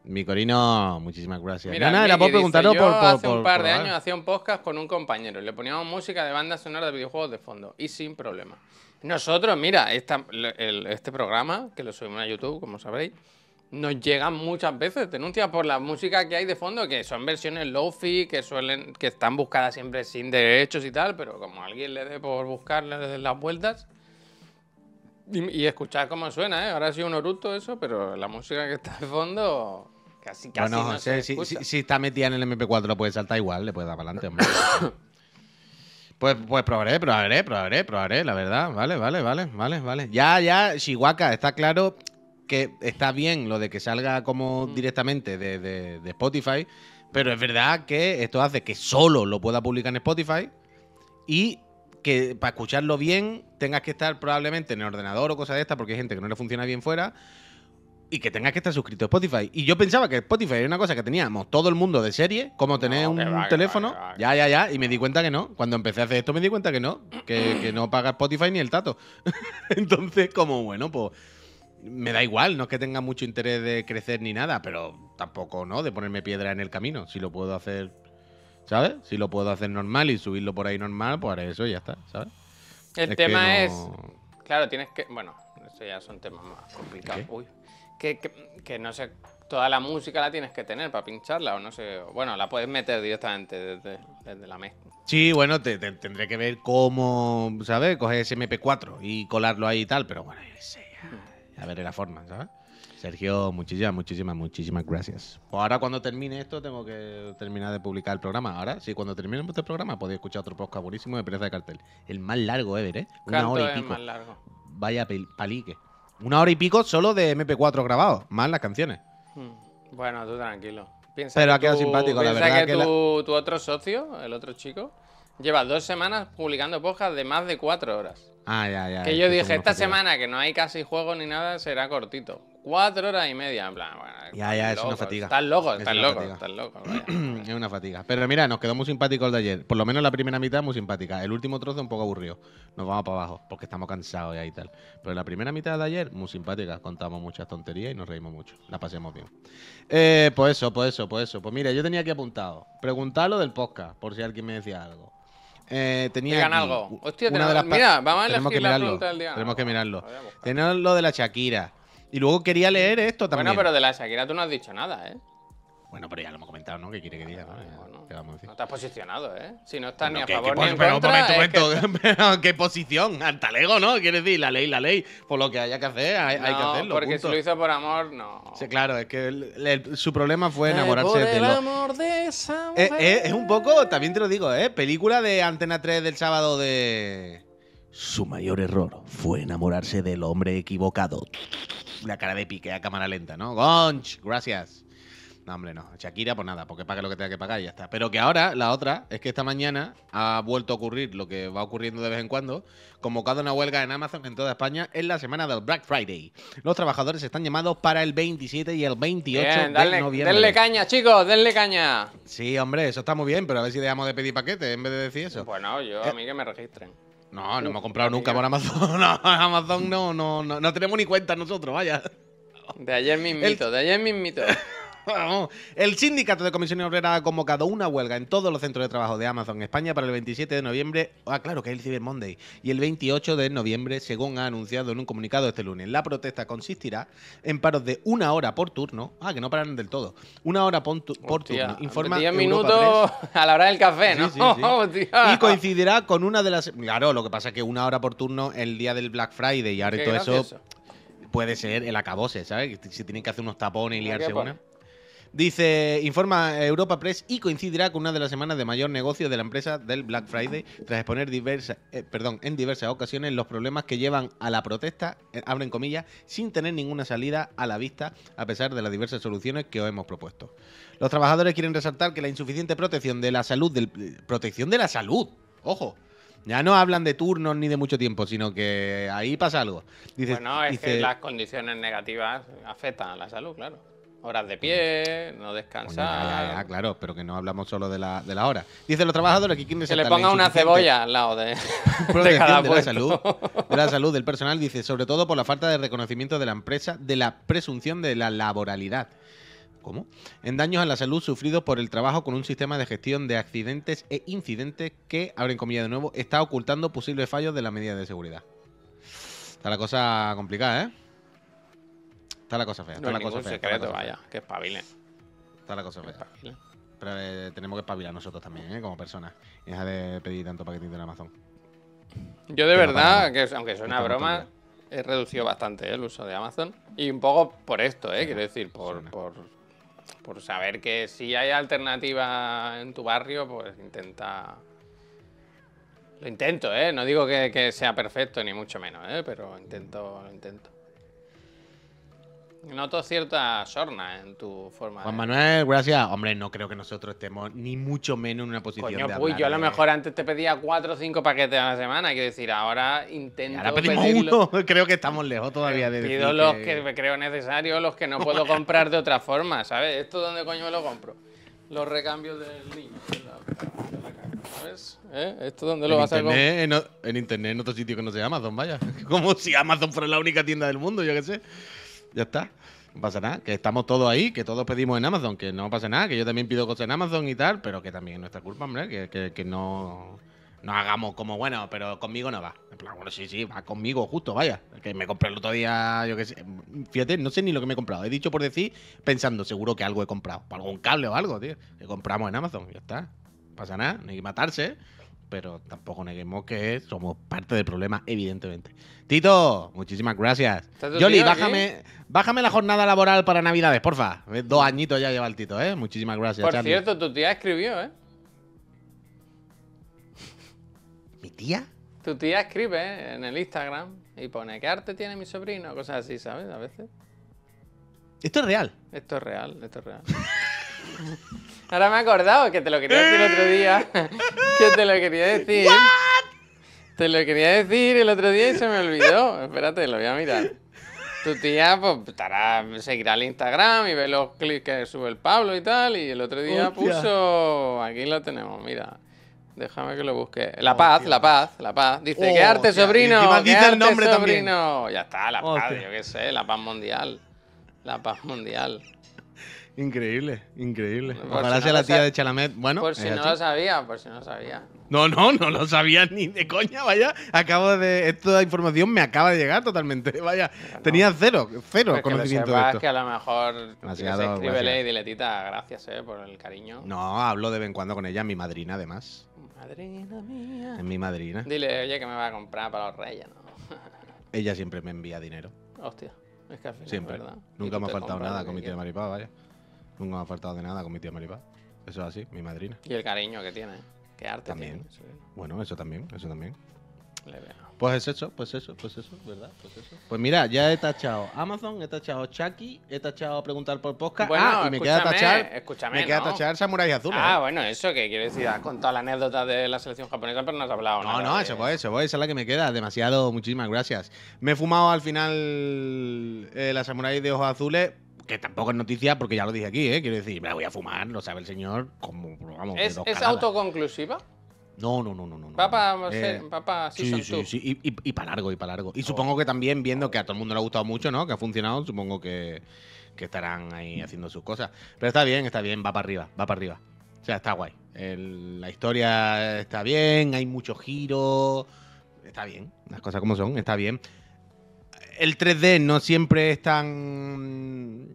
Mi Corino, muchísimas gracias. Mira, nada, era por preguntaros por... Hace un par de años hacía un podcast con un compañero y le poníamos música de bandas sonoras de videojuegos de fondo y sin problema. Nosotros, mira, este programa, que lo subimos a YouTube, como sabréis, nos llegan muchas veces denuncias por la música que hay de fondo, que son versiones lofi, que están buscadas siempre sin derechos y tal, pero como alguien le dé por buscar, le dé las vueltas y escuchar cómo suena, ¿eh? Ahora ha sido un oruto eso, pero la música que está de fondo casi no se escucha. Si está metida en el MP4 lo puede saltar igual, le puede dar para adelante, hombre. Pues probaré, la verdad. Vale. Ya, Chihuahua, está claro... que está bien lo de que salga como directamente de Spotify, pero es verdad que esto hace que solo lo pueda publicar en Spotify y que para escucharlo bien tengas que estar probablemente en el ordenador o cosas de estas, porque hay gente que no le funciona bien fuera, y que tengas que estar suscrito a Spotify. Y yo pensaba que Spotify era una cosa que teníamos todo el mundo de serie, como tener un teléfono, y me di cuenta que no. Cuando empecé a hacer esto me di cuenta que no, que no paga Spotify ni el tato. Entonces, como bueno, pues... Me da igual, no es que tenga mucho interés de crecer ni nada, pero tampoco, ¿no? De ponerme piedra en el camino. Si lo puedo hacer, ¿sabes? Si lo puedo hacer normal y subirlo por ahí normal, pues haré eso y ya está, ¿sabes? El tema es... Claro, tienes que... Bueno, eso ya son temas más complicados. Uy. Que no sé... Toda la música la tienes que tener para pincharla o no sé... Bueno, la puedes meter directamente desde la mezcla. Sí, bueno, tendré que ver cómo, ¿sabes? Coger ese MP4 y colarlo ahí y tal, pero bueno, yo sé ya... A ver la forma, ¿sabes? Sergio, muchísimas gracias. Pues ahora cuando termine esto tengo que terminar de publicar el programa. Ahora, sí, cuando terminemos este programa podéis escuchar otro podcast buenísimo de Pereza de Cartel. El más largo ever, ¿eh? Una hora y pico. Más largo. Vaya palique. Una hora y pico solo de MP4 grabado, más las canciones. Bueno, tú tranquilo. Piensa pero ha quedado simpático, la verdad. Que tu otro socio, el otro chico, lleva 2 semanas publicando podcasts de más de 4 horas. Ya. Que yo dije, esta semana que no hay casi juego ni nada, será cortito. 4 horas y media, en plan, bueno. Ya, es una fatiga. Estás loco. Es una fatiga. Pero mira, nos quedó muy simpático el de ayer. Por lo menos la primera mitad muy simpática. El último trozo un poco aburrido. Nos vamos para abajo porque estamos cansados y tal. Pero la primera mitad de ayer muy simpática. Contamos muchas tonterías y nos reímos mucho. La pasemos bien. Pues mira, yo tenía aquí apuntado. Preguntad lo del podcast, por si alguien me decía algo. Digan algo. Hostia, mira, vamos a elegir la pregunta del día. Tenemos que mirarlo. Tenemos lo de la Shakira. Y luego quería leer esto también. Bueno, pero de la Shakira tú no has dicho nada, ¿eh? Bueno, pero ya lo hemos comentado, ¿no? ¿Qué quiere que diga? No te has posicionado, ¿eh? Si no estás ni a favor ni en contra... Pero un momento. ¿Qué posición? Antalego, ¿no? Quiere decir, la ley. Por lo que haya que hacer, hay que hacerlo. Porque si lo hizo por amor, no. Sí, claro, es que su problema fue enamorarse de el amor de esa mujer. Es un poco, también te lo digo, ¿eh? Película de Antena 3 del sábado de... Su mayor error fue enamorarse del hombre equivocado. La cara de Piqué a cámara lenta, ¿no? Gonch, gracias. No, hombre, no. Shakira, pues nada, porque paga lo que tenga que pagar y ya está. Pero que ahora, la otra, es que esta mañana ha vuelto a ocurrir lo que va ocurriendo de vez en cuando, convocada una huelga en Amazon en toda España en la semana del Black Friday. Los trabajadores están llamados para el 27 y el 28 de noviembre. Denle caña, chicos, denle caña. Sí, hombre, eso está muy bien, pero a ver si dejamos de pedir paquetes en vez de decir eso. Bueno, a mí que me registren. No hemos comprado nunca por Amazon. No, Amazon no tenemos ni cuenta nosotros, vaya. De ayer mismito. Vamos. El sindicato de comisiones obreras ha convocado una huelga en todos los centros de trabajo de Amazon en España para el 27 de noviembre, claro que es el Cyber Monday, y el 28 de noviembre, según ha anunciado en un comunicado este lunes. La protesta consistirá en paros de 1 hora por turno, que no paran del todo, 1 hora por turno, informa 10 minutos a la hora del café, ¿no? Sí. Y coincidirá con una de las... Claro, lo que pasa es que 1 hora por turno el día del Black Friday y ahora todo eso... puede ser el acabose, ¿sabes? Si tienen que hacer unos tapones y liarse una. Dice, informa Europa Press y coincidirá con una de las semanas de mayor negocio de la empresa del Black Friday, tras exponer en diversas ocasiones los problemas que llevan a la protesta, abren comillas, sin tener ninguna salida a la vista, a pesar de las diversas soluciones que os hemos propuesto. Los trabajadores quieren resaltar que la insuficiente protección de la salud, ojo, ya no hablan de turnos ni de mucho tiempo, sino que ahí pasa algo. Dice, bueno, es que las condiciones negativas afectan a la salud, claro. Horas de pie, no descansar... Bueno, claro, pero que no hablamos solo de la hora. Dice los trabajadores que quieren... Que le ponga una cebolla al lado de, cada de la salud del personal, dice, sobre todo por la falta de reconocimiento de la empresa de la presunción de la laboralidad. ¿Cómo? En daños a la salud sufridos por el trabajo con un sistema de gestión de accidentes e incidentes que, abren comillas de nuevo, está ocultando posibles fallos de la medida de seguridad. Está la cosa complicada, ¿eh? Está la cosa fea. Está no hay ningún secreto, vaya. Que espabilen. Está la cosa fea. Pero tenemos que espabilar nosotros también, ¿eh? Como personas. Y deja de pedir tanto paquetito en Amazon. Yo de verdad, que aunque suena una broma, he reducido bastante el uso de Amazon. Y un poco por esto, ¿eh? Quiero decir, por saber que si hay alternativa en tu barrio, pues intenta... Lo intento, ¿eh? No digo que sea perfecto, ni mucho menos, ¿eh? Pero intento, lo intento. Noto cierta sorna en tu forma Juan Manuel, gracias. Hombre, no creo que nosotros estemos ni mucho menos en una posición de yo a lo mejor antes te pedía 4 o 5 paquetes a la semana. Quiero decir, ahora intento ahora pedimos pedirlo. Uno. Creo que estamos lejos todavía de decir pido los que creo necesarios, los que no puedo comprar de otra forma, ¿sabes? ¿Esto dónde coño me lo compro? Los recambios del niño. ¿Sabes? ¿Eh? ¿Esto dónde lo vas a comprar? En internet, en otro sitio que no sea Amazon, vaya. Como si Amazon fuera la única tienda del mundo, yo qué sé. Ya está, no pasa nada, que estamos todos ahí, que todos pedimos en Amazon, que no pasa nada, que yo también pido cosas en Amazon y tal, pero que también es nuestra culpa, hombre, que no hagamos como, bueno, pero conmigo no va. En plan, bueno, sí, va conmigo, justo, vaya, que me compré el otro día, yo qué sé, fíjate, no sé ni lo que me he comprado, he dicho por decir, pensando, seguro que algo he comprado, algún cable o algo, tío, que compramos en Amazon, ya está, no pasa nada, no hay que matarse, pero tampoco neguemos que somos parte del problema, evidentemente. Tito, muchísimas gracias. Yoli, bájame la jornada laboral para Navidades, porfa. 2 añitos ya lleva el Tito, ¿eh? Muchísimas gracias, Charlie. Por cierto, tu tía escribió, ¿eh? ¿Mi tía? Tu tía escribe, ¿eh? En el Instagram y pone, ¿qué arte tiene mi sobrino? Cosas así, ¿sabes? A veces. ¿Esto es real? Esto es real, esto es real. Ahora me he acordado que te lo quería decir el otro día. Que te lo quería decir. Te lo quería decir el otro día y se me olvidó. Espérate, lo voy a mirar. Tu tía, pues, seguirá el Instagram y ve los clips que sube el Pablo y tal. Y el otro día puso... Aquí lo tenemos, mira. Déjame que lo busque. La Paz, la Paz, la Paz. Dice, ¿qué arte, sobrino? ¿Qué arte, sobrino? Ya está, la Paz, yo qué sé. La Paz Mundial. La Paz Mundial. Increíble, increíble. Ojalá sea la tía de Chalamet. Bueno, por si no lo sabía, por si no lo sabía. No lo sabía ni de coña, vaya. Acabo de... Esta información me acaba de llegar totalmente, vaya. No. Tenía cero conocimiento de esto. Que a lo mejor escríbele y dile, tita, gracias por el cariño. No, hablo de vez en cuando con ella, mi madrina además. Madrina mía. Es mi madrina. Dile, oye, que me va a comprar para los reyes, ¿no? Ella siempre me envía dinero. Hostia, es que al final, siempre. ¿Verdad? Nunca me ha faltado nada con mi tía Maripá, vaya. Nunca me ha faltado de nada con mi tía Maripaz. Eso es así, mi madrina. Y el cariño que tiene. Qué arte también. Tiene. Sí. Bueno, eso también, eso también. Le veo. Pues es eso, pues eso, pues eso, ¿verdad? Pues eso. Pues mira, ya he tachado Amazon, he tachado Chucky, he tachado Preguntar por Podcast. Bueno, y me queda tachar. Escúchame, me queda tachar Samurai de Azules. Bueno, eso que quiero decir, has contado la anécdota de la selección japonesa, pero no has hablado nada. No, eso voy, esa es la que me queda. Demasiado, muchísimas gracias. Me he fumado al final la Samurai de ojos azules. Que tampoco es noticia, porque ya lo dije aquí, ¿eh? Quiero decir, me la voy a fumar, lo sabe el señor, como, vamos, ¿Es autoconclusiva? No. Papá, sí. Y para largo, Y supongo que también, viendo que a todo el mundo le ha gustado mucho, ¿no? Que ha funcionado, supongo que estarán ahí haciendo sus cosas. Pero está bien, va para arriba. O sea, está guay. La historia está bien, hay muchos giros, está bien, las cosas como son, está bien. El 3D no siempre es tan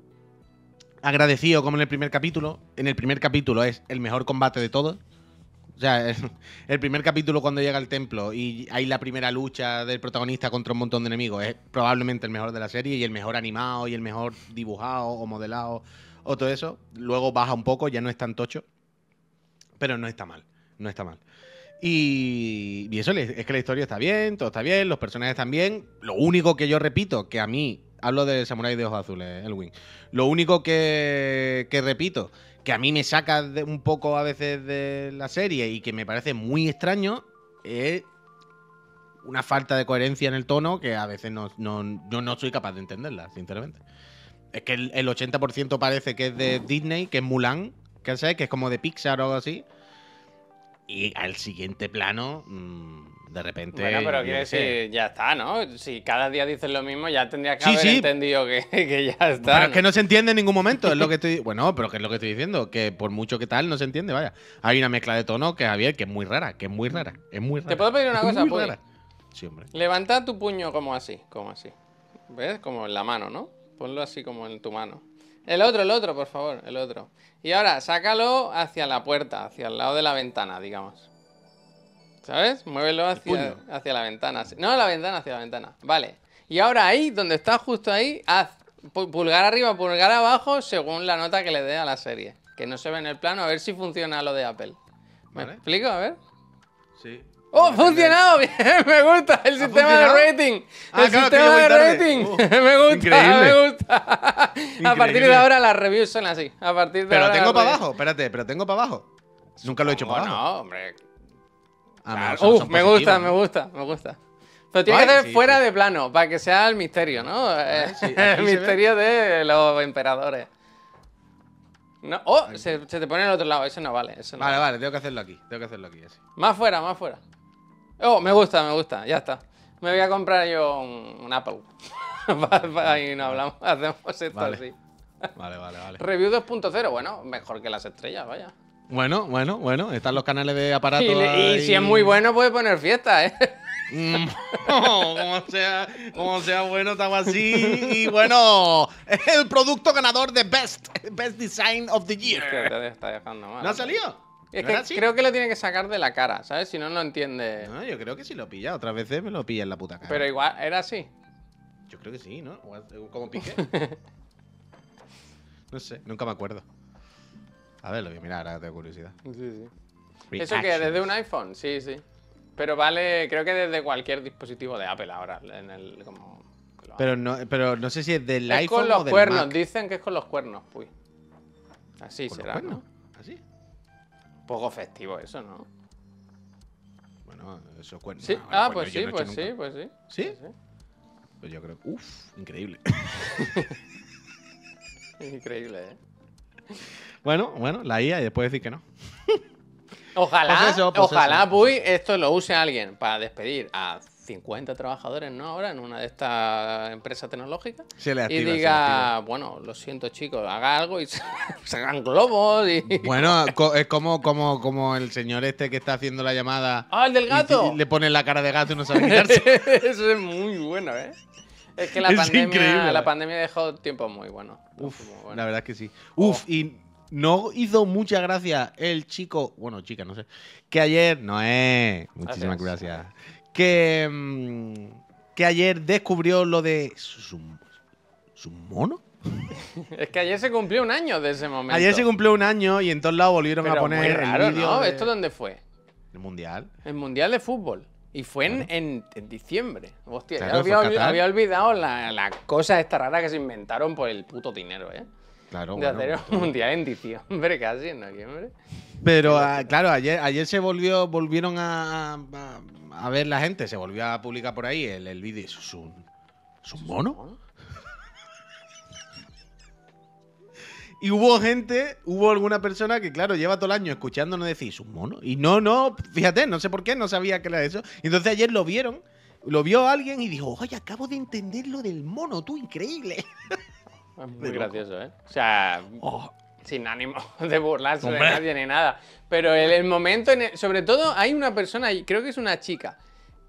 agradecido como en el primer capítulo. En el primer capítulo es el mejor combate de todos. O sea, el primer capítulo cuando llega al templo y hay la primera lucha del protagonista contra un montón de enemigos es probablemente el mejor de la serie y el mejor animado y el mejor dibujado o modelado o todo eso. Luego baja un poco, ya no es tan tocho, pero no está mal, no está mal. Y eso es que la historia está bien, todo está bien, los personajes están bien. Lo único que yo repito, que a mí, hablo de Samurai de ojos azules, el Wing, lo único que repito... que a mí me saca un poco a veces de la serie y que me parece muy extraño es una falta de coherencia en el tono que a veces no soy capaz de entenderla, sinceramente. Es que el 80% parece que es de Disney, que es Mulan, que sé, que es como de Pixar o algo así. Y al siguiente plano, de repente... Bueno, pero quiero decir, ya está, ¿no? Si cada día dices lo mismo, ya tendrías que haber entendido que ya está. Pero es que no se entiende en ningún momento, es lo que estoy... Bueno, pero que es lo que estoy diciendo, que por mucho que tal, no se entiende, vaya. Hay una mezcla de tono que, Javier, que es muy rara, que es muy rara, es muy rara. ¿Te puedo pedir una cosa, Puy? Sí, hombre. Levanta tu puño como así, como así. ¿Ves? Como en la mano, ¿no? Ponlo así como en tu mano. El otro, por favor, el otro. Y ahora, sácalo hacia la puerta, hacia el lado de la ventana, digamos. ¿Sabes? Muévelo hacia la ventana. No, la ventana, hacia la ventana. Vale. Y ahora ahí, donde está justo ahí, haz pulgar arriba, pulgar abajo, según la nota que le dé a la serie. Que no se ve en el plano, a ver si funciona lo de Apple. ¿Me explico? A ver. Sí. ¡Oh, funcionado! ¡Bien! ¡Me gusta! ¡El sistema de rating! ¡El sistema de rating! ¡Me gusta! Increíble. ¡Me gusta! A partir de ahora las reviews son así. A partir de ahora tengo para abajo, espérate, pero tengo para abajo. Nunca lo he hecho para abajo. No, hombre. Ah, claro. Me gusta, me gusta, me gusta. Pero tiene que ser fuera de plano, para que sea el misterio, ¿no? El misterio de los emperadores. No. ¡Oh! Se te pone en el otro lado, eso no vale. Eso no vale, vale, tengo que hacerlo aquí, así. Más fuera, más fuera. Oh, me gusta, ya está. Me voy a comprar yo un Apple. Ahí no hablamos, hacemos esto así. Vale, vale, vale. Review 2.0, bueno, mejor que las estrellas, vaya. Bueno, bueno, bueno, están los canales de aparatos. Y si es muy bueno, puede poner fiesta, ¿eh? No, como sea bueno, estamos así. Y bueno, el producto ganador de Best Design of the Year. Es que te está dejando mal. ¿No ha salido? Es que creo que lo tiene que sacar de la cara, ¿sabes? Si no, no entiende. No, yo creo que sí lo pilla. Otras veces me lo pilla en la puta cara. Pero igual, ¿era así? Yo creo que sí, ¿no? Como Piqué. No sé, nunca me acuerdo. A ver, lo voy a mirar, ahora tengo curiosidad. Sí, sí. Reactions. ¿Eso qué? ¿Desde un iPhone? Sí, sí. Pero vale, creo que desde cualquier dispositivo de Apple ahora. En el, como, pero no sé si es del iPhone con los o del cuernos, Mac. Dicen que es con los cuernos, pues. Así ¿Con será, los cuernos? ¿No? ¿Así? Poco festivo eso, ¿no? Bueno, eso cuernos. ¿Sí? Ahora, ah, pues sí, no pues sí, pues sí. ¿Sí? Pues sí. Pues yo creo que... Uf, increíble. Increíble, ¿eh? Bueno, bueno, la IA y después decir que no. Ojalá, pues eso, ojalá, Puy, esto lo use alguien para despedir a 50 trabajadores, ¿no? Ahora en una de estas empresas tecnológicas. Y diga, bueno, lo siento, chicos, haga algo y se hagan globos y... Bueno, es como el señor este que está haciendo la llamada... ¡Ah, el del gato! Y le ponen la cara de gato y no sabe quitarse. Eso es muy bueno, ¿eh? Es que la pandemia dejó tiempos muy buenos. Uf, muy bueno. La verdad es que sí. Uf, oh. Y no hizo mucha gracia el chico, bueno, chica, no sé, que ayer, muchísimas gracias, que ayer descubrió lo de su mono. Es que ayer se cumplió un año de ese momento. Ayer se cumplió un año y en todos lados volvieron a poner el vídeo. ¿No? ¿Esto dónde fue? El Mundial. El Mundial de fútbol. Y fue en diciembre. Hostia, claro, ya había olvidado la cosa esta rara que se inventaron por el puto dinero, ¿eh? Claro, de hacer un mundial en diciembre, casi en noviembre. Pero, claro, ayer se volvieron a ver la gente, se volvió a publicar por ahí el vídeo. ¿Es un mono? Y hubo alguna persona que, claro, lleva todo el año escuchándonos decir, ¿es un mono? Y no, fíjate, no sé por qué, no sabía que era eso. Y entonces ayer lo vio alguien y dijo, oye, acabo de entender lo del mono, tú, increíble. Es muy gracioso, ¿eh? O sea, sin ánimo de burlarse de nadie ni nada. Pero el momento, sobre todo, hay una persona, creo que es una chica,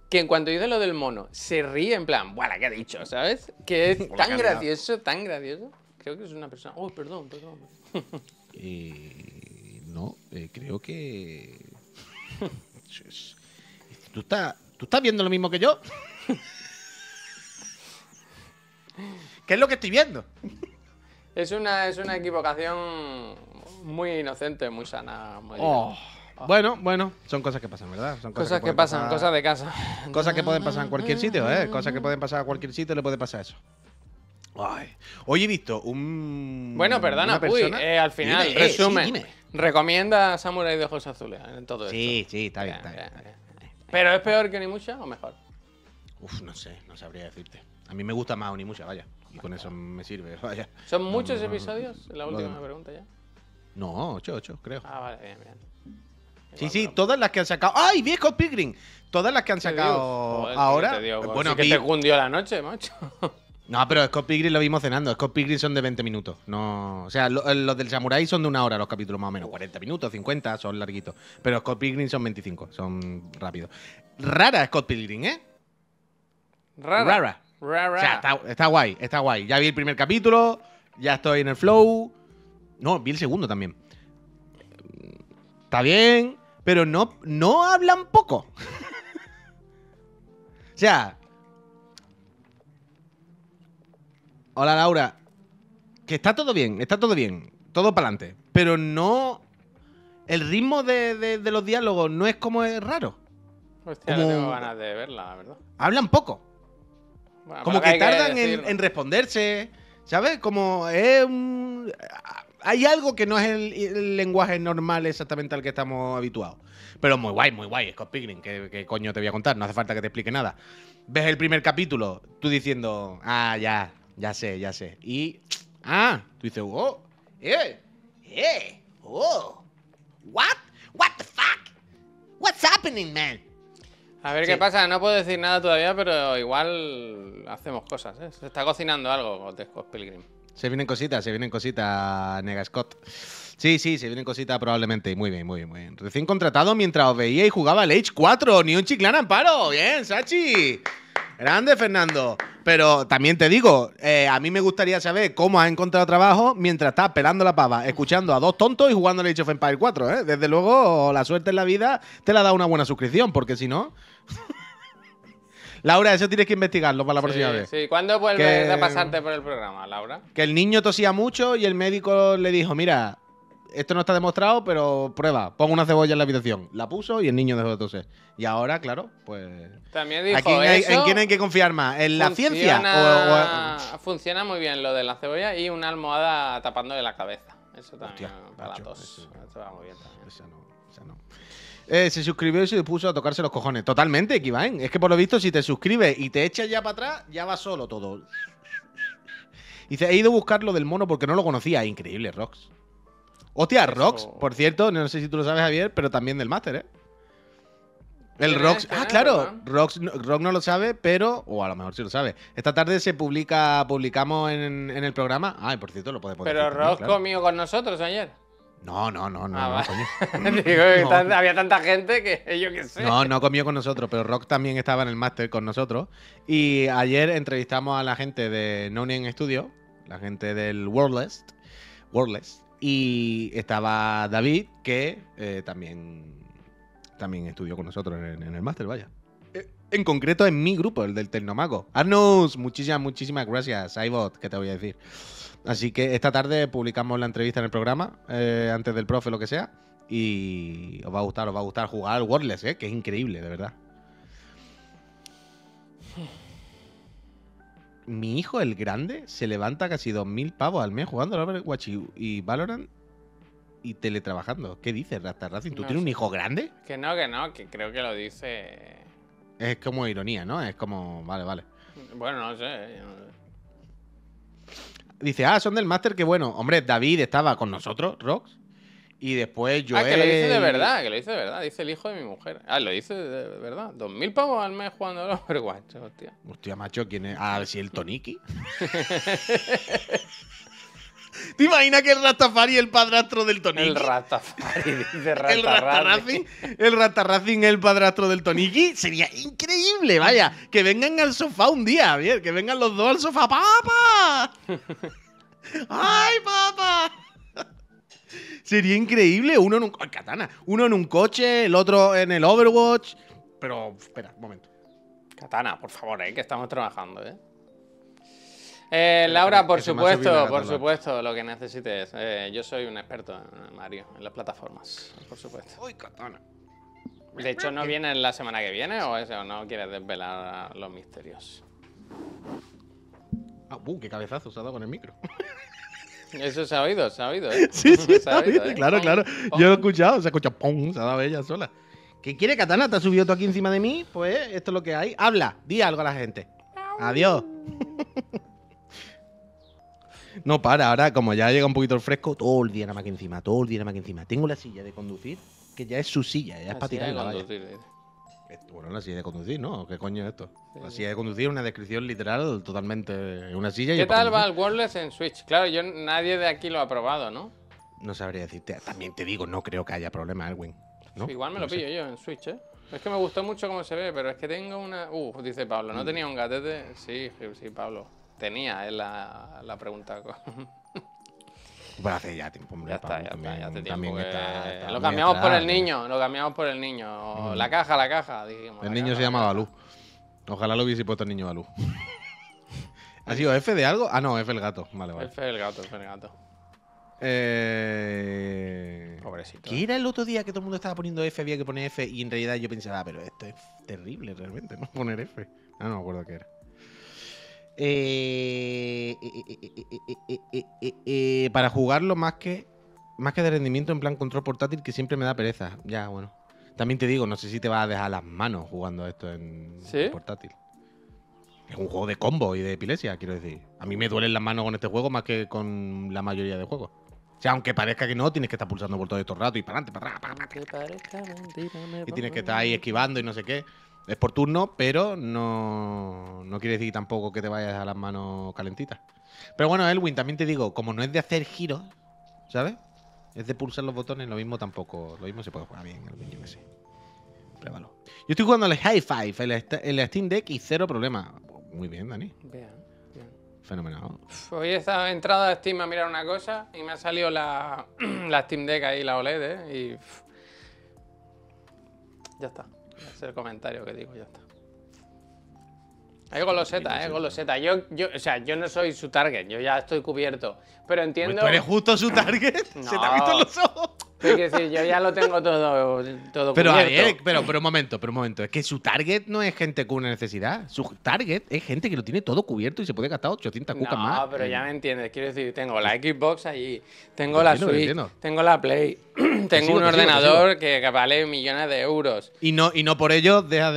que en cuanto dice lo del mono, se ríe en plan, ¡buala, qué ha dicho! ¿Sabes? Que es tan gracioso, tan gracioso. Creo que es una persona... ¡Oh, perdón, perdón! No, creo que... ¿Tú estás viendo lo mismo que yo? ¿Qué es lo que estoy viendo? Es una equivocación muy inocente, muy sana. Muy bueno, son cosas que pasan, ¿verdad? Son cosas que pasan, cosas de casa. Cosas que pueden pasar en cualquier sitio, ¿eh? Cosas que pueden pasar a cualquier sitio, le puede pasar eso. Ay. Hoy he visto un... Bueno, perdona, Puy, al final, dime, resumen. Sí, recomienda a Samurai de ojos azules en todo esto. Sí, está bien, está bien. ¿Pero es peor que Onimusha o mejor? Uf, no sé, no sabría decirte. A mí me gusta más Onimusha, vaya. Y con eso me sirve, vaya. ¿Son muchos episodios? La última pregunta ya. No, 8, creo. Ah, vale, bien. Sí, todas las que han sacado. ¡Ay, vi Scott Pilgrim! Todas las que han sacado ahora. Bueno, que te cundió la noche, macho. No, pero Scott Pilgrim lo vimos cenando. Scott Pilgrim son de 20 minutos. No, o sea, los del Samurai son de 1 hora los capítulos más o menos. 40 minutos, 50, son larguitos. Pero Scott Pilgrim son 25, son rápidos. Rara Scott Pilgrim, ¿eh? Rara. O sea, está guay, está guay. Ya vi el primer capítulo, ya estoy en el flow. No, vi el segundo también. Está bien, pero no hablan poco. O sea... Hola, Laura. Que está todo bien, está todo bien. Todo para adelante. Pero no... El ritmo de los diálogos no es como es raro. Hostia, como... no tengo ganas de verla, la verdad. Hablan poco. Bueno, como que tardan en responderse, ¿sabes? Como es un... Hay algo que no es el lenguaje normal exactamente al que estamos habituados. Pero muy guay, Scott Pilgrim, ¿qué coño te voy a contar? No hace falta que te explique nada. Ves el primer capítulo, tú diciendo, ya sé. Y, tú dices, what the fuck? What's happening, man? A ver qué pasa, no puedo decir nada todavía, pero igual hacemos cosas, ¿eh? Se está cocinando algo de Scott Pilgrim. Se vienen cositas, Nega Scott. Sí, se vienen cositas probablemente. Muy bien. Recién contratado mientras os veía y jugaba el Age 4. Ni un Chiclana en paro. Bien, Sachi. Grande, Fernando. Pero también te digo, a mí me gustaría saber cómo has encontrado trabajo mientras estás pelando la pava, escuchando a dos tontos y jugando el Age of Empires 4. ¿Eh? Desde luego, la suerte en la vida te la da una buena suscripción, porque si no... Laura, eso tienes que investigarlo para la próxima vez. Sí, ¿cuándo vuelves a pasarte por el programa, Laura? Que el niño tosía mucho y el médico le dijo, mira, esto no está demostrado, pero prueba, pon una cebolla en la habitación. La puso y el niño dejó de toser. Y ahora, claro, pues... También dijo, ¿en quién hay que confiar más? ¿En la ciencia? Funciona muy bien lo de la cebolla y una almohada tapándole la cabeza. Eso también, para la tos. Eso va muy bien también. Esa no. Se suscribió y se puso a tocarse los cojones. Totalmente, Equivain. Es que por lo visto, si te suscribes y te echas ya para atrás, ya va solo todo. Dice, he ido a buscar lo del mono porque no lo conocía. Increíble, Rox. Hostia, eso... Rox, por cierto, no sé si tú lo sabes, Javier, pero también del máster, ¿eh? El Rox. Ah, claro. Rox no lo sabe, pero. O a lo mejor sí lo sabe. Esta tarde publicamos en el programa. Ay, por cierto, lo podemos poner. Pero Rox comió con nosotros ayer. No. Coño. Digo que no. Había tanta gente que yo qué sé. No comió con nosotros, pero Rock también estaba en el máster con nosotros. Y ayer entrevistamos a la gente de No Name Studio, la gente del Worldless. Y estaba David, que también estudió con nosotros en el máster, vaya. En concreto en mi grupo, el del Tecnomago. Arnus, muchísimas gracias, Cybot, que te voy a decir. Así que esta tarde publicamos la entrevista en el programa, antes del profe, lo que sea. Y os va a gustar jugar al Wordless, que es increíble, de verdad. Mi hijo, el grande, se levanta casi 2.000 pavos al mes jugando al Overwatch y Valorant y teletrabajando. ¿Qué dices, Rastarracing? ¿Tú tienes un hijo grande? Que creo que lo dice... Es como ironía, ¿no? Es como... Vale. Bueno, no sé, Dice, son del máster, que bueno. Hombre, David estaba con nosotros, Rox. Y después yo... que lo dice de verdad, Dice el hijo de mi mujer. Lo dice de verdad. 2.000 pavos al mes jugando al Overwatch, hostia. Hostia, macho, ¿quién es? A ver si el Toniki. ¿Te imaginas que el Rastafari es el padrastro del Toniki? El Rastafari, dice Rastarracing. El Rastarracing es el padrastro del Toniki. Sería increíble, vaya. Que vengan al sofá un día, bien. Que vengan los dos al sofá. ¡Papá! ¡Ay, papá! Sería increíble. Uno en un... ¡Ay, katana! Uno en un coche, el otro en el Overwatch. Pero, espera, un momento. Katana, por favor, que estamos trabajando, Laura, por supuesto, lo que necesites. Yo soy un experto, Mario, en las plataformas, por supuesto. ¡Uy, katana! De hecho, ¿no viene la semana que viene o eso? ¿No quieres desvelar los misterios? Ah, qué cabezazo se ha dado con el micro. Eso se ha oído, Sí, sí, se ha oído, claro, claro. Yo lo he escuchado, se ha escuchado pum, se ha dado ella sola. ¿Qué quiere, katana? ¿Te has subido tú aquí encima de mí? Pues esto es lo que hay. Habla, di algo a la gente. Adiós. No para, ahora como ya llega un poquito el fresco, todo el día nada más que encima, todo el día nada más que encima. Tengo la silla de conducir, que ya es su silla, ya es para tirar la valla. Bueno, la silla de conducir, ¿no? ¿Qué coño es esto? La silla de conducir es una descripción literal totalmente... Una silla y ¿qué tal va el Wordless en Switch? Claro, yo nadie de aquí lo ha probado, ¿no? No sabría decirte. También te digo, no creo que haya problema, Elwin. ¿No? Igual me lo pillo yo en Switch, Es que me gustó mucho cómo se ve, pero es que tengo una... dice Pablo, ¿no tenía un gatete? Sí, sí, Pablo. Tenía, es la pregunta. Pero hace ya tiempo, hombre. Ya está, ya hace tiempo. Lo cambiamos por el niño, lo cambiamos por el niño. La caja, dijimos. El niño se llamaba Balú. Ojalá lo hubiese puesto el niño Balú. ¿Ha sido F de algo? Ah, no, F el gato. Vale, vale. F el gato, F el gato. Pobrecito. ¿Qué era el otro día que todo el mundo estaba poniendo F? Había que poner F y en realidad yo pensaba, pero esto es terrible realmente, no poner F. No me acuerdo qué era. Para jugarlo más que de rendimiento en plan control portátil, que siempre me da pereza. Ya, bueno. También te digo, no sé si te vas a dejar las manos jugando esto en portátil. Es un juego de combo y de epilepsia, quiero decir. A mí me duelen las manos con este juego más que con la mayoría de juegos. O sea, aunque parezca que no, tienes que estar pulsando por todo esto rato y para adelante, para atrás, y tienes que estar ahí esquivando y no sé qué. Es por turno, pero no quiere decir tampoco que te vayas a las manos calentitas. Pero bueno, Elwin, también te digo, como no es de hacer giros, ¿sabes? Es de pulsar los botones, lo mismo tampoco. Lo mismo se puede jugar bien, Elwin, yo qué sé. Pruébalo. Yo estoy jugando al High Five, el Steam Deck y cero problema. Muy bien, Dani. Bien, bien. Fenomenal. Hoy he estado entrado a Steam a mirar una cosa y me ha salido la Steam Deck ahí, la OLED, y... Ya está. Es el comentario que digo, ya está. Hay goloseta, goloseta. Yo no soy su target, yo ya estoy cubierto. Pero entiendo... ¿Tú eres justo su target? No. ¿Se te ha visto en los ojos? Es decir, yo ya lo tengo todo pero, cubierto. Pero un momento. Es que su target no es gente con una necesidad. Su target es gente que lo tiene todo cubierto y se puede gastar 800 cucas más. No, pero ya me entiendes. Quiero decir, tengo la Xbox allí, tengo la Switch, tengo la Play... Tengo un ordenador que vale millones de euros. Y no por ello va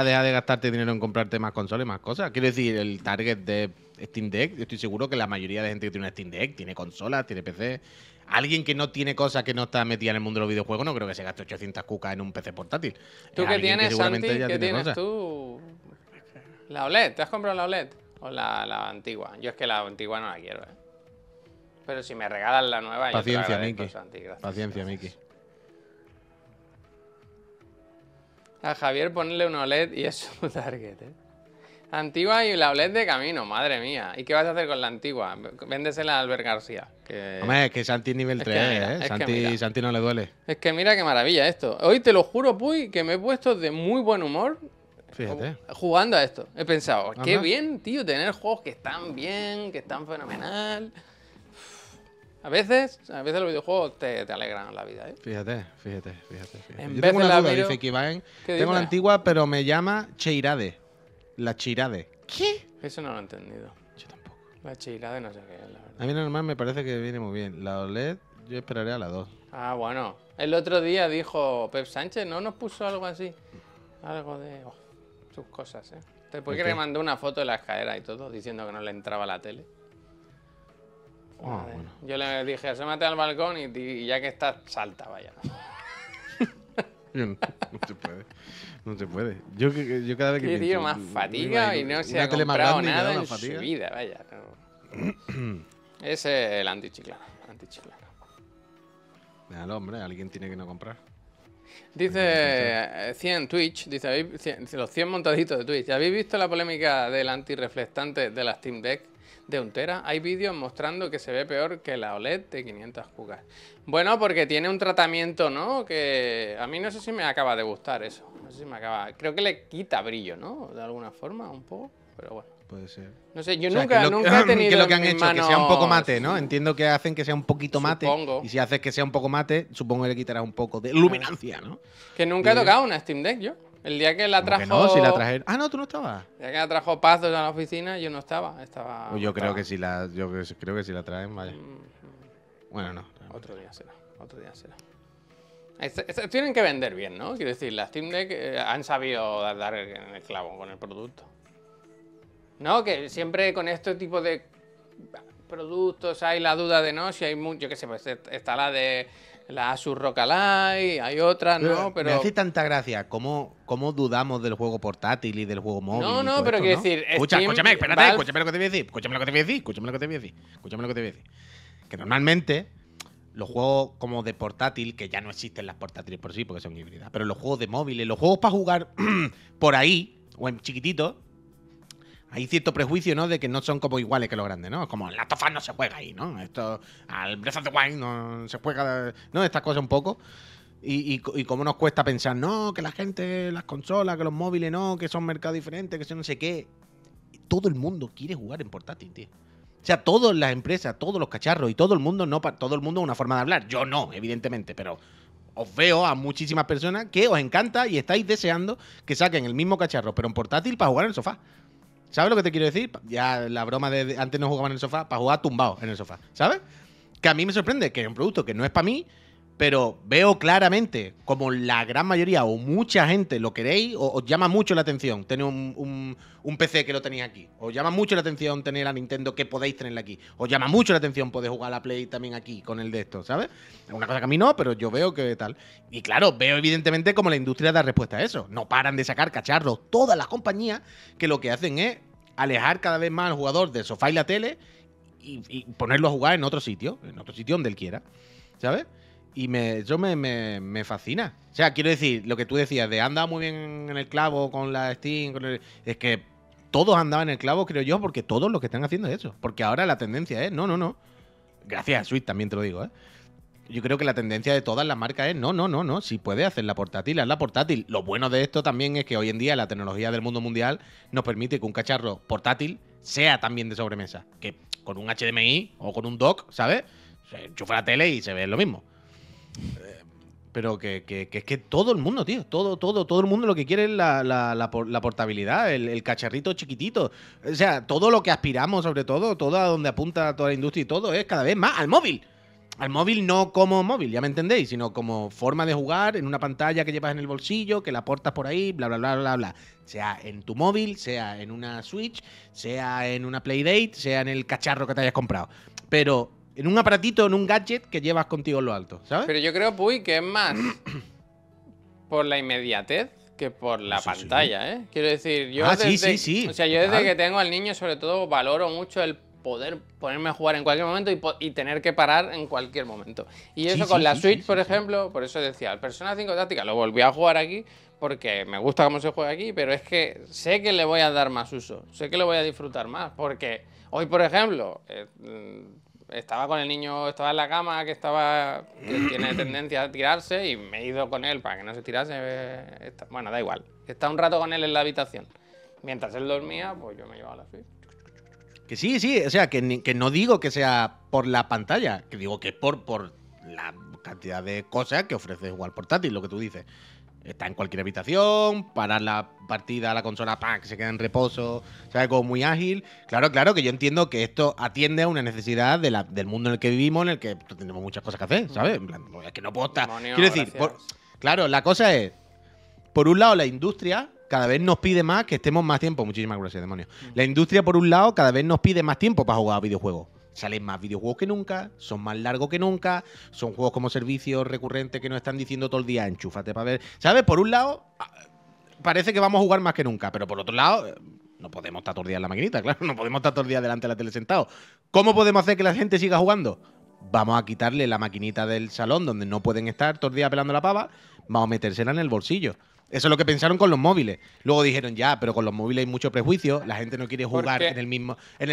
a dejar de gastarte dinero en comprarte más consolas y más cosas. Quiero decir, el target de Steam Deck, estoy seguro que la mayoría de gente que tiene una Steam Deck tiene consolas, tiene PC. Alguien que no tiene cosas, que no está metida en el mundo de los videojuegos, no creo que se gaste 800 cucas en un PC portátil. ¿Tú qué tienes, Santi? ¿Qué tienes tú? ¿La OLED? ¿Te has comprado la OLED? ¿O la antigua? Yo es que la antigua no la quiero, Pero si me regalan la nueva... Paciencia, Miki. Paciencia, Miki. A Javier ponerle un OLED y es su target, Antigua y la OLED de camino, madre mía. ¿Y qué vas a hacer con la antigua? Véndesela a Albert García. Hombre, es que Santi es nivel 3, Santi no le duele. Es que mira qué maravilla esto. Hoy te lo juro, Puy, que me he puesto de muy buen humor... Fíjate. Jugando a esto. He pensado, qué bien, tío, tener juegos que están bien, que están fenomenal... A veces los videojuegos te alegran la vida, Fíjate. Yo tengo una duda, dice Kivaen. Tengo la antigua, pero me llama Cheirade. La Cheirade. ¿Qué? Eso no lo he entendido. Yo tampoco. La Cheirade no sé qué es, la verdad. A mí normal me parece que viene muy bien. La OLED, yo esperaré a la 2. Ah, bueno. El otro día dijo Pep Sánchez, ¿no nos puso algo así? Algo de... sus cosas, Después que le mandó una foto de la escalera y todo, diciendo que no le entraba la tele. Bueno. Yo le dije, asómate al balcón y ya que estás, salta, vaya. No se puede. No se puede. Yo cada vez que... Qué tío, más fatiga y no se ha comprado nada en su vida, vaya. No. Es el antichiclano. Déjalo, hombre, alguien tiene que no comprar. Dice 100 Twitch, dice los 100 montaditos de Twitch. ¿Habéis visto la polémica del antirreflectante de la Steam Deck? de 1 tera. Hay vídeos mostrando que se ve peor que la OLED de 500 gigas. Bueno, porque tiene un tratamiento, ¿no? Que a mí no sé si me acaba de gustar eso. No sé si me acaba... Creo que le quita brillo, ¿no? De alguna forma, un poco, pero bueno. Puede ser. No sé, yo nunca he tenido que lo que han hecho, manos... que sea un poco mate, ¿no? Entiendo que hacen que sea un poquito mate. Supongo. Y si haces que sea un poco mate, supongo que le quitarás un poco de luminancia, ¿no? Que nunca he tocado una Steam Deck yo. El día que la trajo... Que no, si la trajeron... Ah, no, tú no estabas. El día que la trajo Pazos a la oficina, yo no estaba. Yo creo que si la traen, vaya. Bueno, no. Realmente. Otro día será, otro día será. Tienen que vender bien, ¿no? Quiero decir, las Steam Deck han sabido dar el clavo con el producto. No, que siempre con este tipo de productos hay la duda de no, si hay mucho, yo qué sé, pues está la de la Asus ROG Ally, hay otras, ¿no? Pero... Me hace tanta gracia, ¿cómo dudamos del juego portátil y del juego móvil? No, no, pero quiero decir... Escúchame, espérate, escúchame lo que te voy a decir, Que normalmente los juegos como de portátil, que ya no existen las portátiles por sí porque son híbridas, pero los juegos de móviles, los juegos para jugar por ahí, o en chiquitito, hay cierto prejuicio, ¿no? De que no son como iguales que los grandes, ¿no? Como en las tofas no se juega ahí, ¿no? Esto, al Breath of the Wild no se juega, ¿no? Estas cosas un poco. Y cómo nos cuesta pensar, no, que la gente, las consolas, que los móviles no, que son mercados diferentes, que son no sé qué. Todo el mundo quiere jugar en portátil, tío. O sea, todas las empresas, todos los cacharros y todo el mundo, no, todo el mundo una forma de hablar. Yo no, evidentemente, pero... Os veo a muchísimas personas que os encanta y estáis deseando que saquen el mismo cacharro, pero en portátil para jugar en el sofá. ¿Sabes lo que te quiero decir? Ya la broma de antes no jugaban en el sofá, para jugar tumbado en el sofá, ¿sabes? Que a mí me sorprende que es un producto que no es para mí, pero veo claramente como la gran mayoría o mucha gente lo queréis, o os llama mucho la atención tener un PC que lo tenéis aquí, os llama mucho la atención tener la Nintendo que podéis tenerla aquí, os llama mucho la atención poder jugar la Play también aquí con el de esto, ¿sabes? Es una cosa que a mí no, pero yo veo que tal. Y claro, veo evidentemente como la industria da respuesta a eso. No paran de sacar cacharros todas las compañías que lo que hacen es alejar cada vez más al jugador del sofá y la tele y ponerlo a jugar en otro sitio donde él quiera, ¿sabes? Y eso me fascina. O sea, quiero decir, lo que tú decías de anda muy bien en el clavo con la Steam, es que todos andaban en el clavo, creo yo, porque todos los que están haciendo es eso. Porque ahora la tendencia es, no. Gracias a Switch también te lo digo, ¿eh? Yo creo que la tendencia de todas las marcas es, no. Si puedes hacer la portátil, haz la portátil. Lo bueno de esto también es que hoy en día la tecnología del mundo mundial nos permite que un cacharro portátil sea también de sobremesa. Que con un HDMI o con un dock, ¿sabes? Se enchufa la tele y se ve lo mismo. Pero que es que todo el mundo, tío, todo el mundo lo que quiere es la portabilidad, el cacharrito chiquitito. O sea, todo lo que aspiramos, sobre todo a donde apunta toda la industria y todo, es cada vez más al móvil. Al móvil no como móvil, ya me entendéis, sino como forma de jugar en una pantalla que llevas en el bolsillo, que la portas por ahí, bla, bla, bla, bla, bla. Sea en tu móvil, sea en una Switch, sea en una Playdate, sea en el cacharro que te hayas comprado. Pero... en un aparatito, en un gadget que llevas contigo en lo alto, ¿sabes? Pero yo creo, Puy, que es más por la inmediatez que por la pantalla, sí. ¿Eh? Quiero decir, yo desde, sí. O sea, yo desde que tengo al niño, sobre todo, valoro mucho el poder ponerme a jugar en cualquier momento y tener que parar en cualquier momento. Y eso con la Switch, por ejemplo, por eso decía, el Persona 5 Táctica lo volví a jugar aquí porque me gusta cómo se juega aquí, pero es que sé que le voy a dar más uso, sé que lo voy a disfrutar más, porque hoy, por ejemplo... estaba con el niño, estaba en la cama, que tiene tendencia a tirarse y me he ido con él para que no se tirase. Bueno, da igual. Está un rato con él en la habitación. Mientras él dormía, pues yo me llevaba la Switch. Que sí. O sea, que no digo que sea por la pantalla. Que digo que por la cantidad de cosas que ofrece jugar portátil, lo que tú dices. Está en cualquier habitación, parar la partida, la consola, ¡pam!, que se queda en reposo, ¿sabes? Como muy ágil. Claro, que yo entiendo que esto atiende a una necesidad del mundo en el que vivimos, en el que tenemos muchas cosas que hacer, ¿sabes? En plan, es que no puedo estar... Quiero decir, claro, la cosa es, por un lado, la industria cada vez nos pide más que estemos más tiempo. Muchísimas gracias, demonio. La industria, por un lado, cada vez nos pide más tiempo para jugar a videojuegos. Salen más videojuegos que nunca, son más largos que nunca, son juegos como servicios recurrentes que nos están diciendo todo el día, enchúfate para ver... ¿Sabes? Por un lado, parece que vamos a jugar más que nunca, pero por otro lado, no podemos estar todo el día en la maquinita, claro, no podemos estar todo el día delante de la tele sentados. ¿Cómo podemos hacer que la gente siga jugando? Vamos a quitarle la maquinita del salón donde no pueden estar todo el día pelando la pava, vamos a metérsela en el bolsillo. Eso es lo que pensaron con los móviles. Luego dijeron, ya, pero con los móviles hay mucho prejuicio, la gente no quiere jugar en el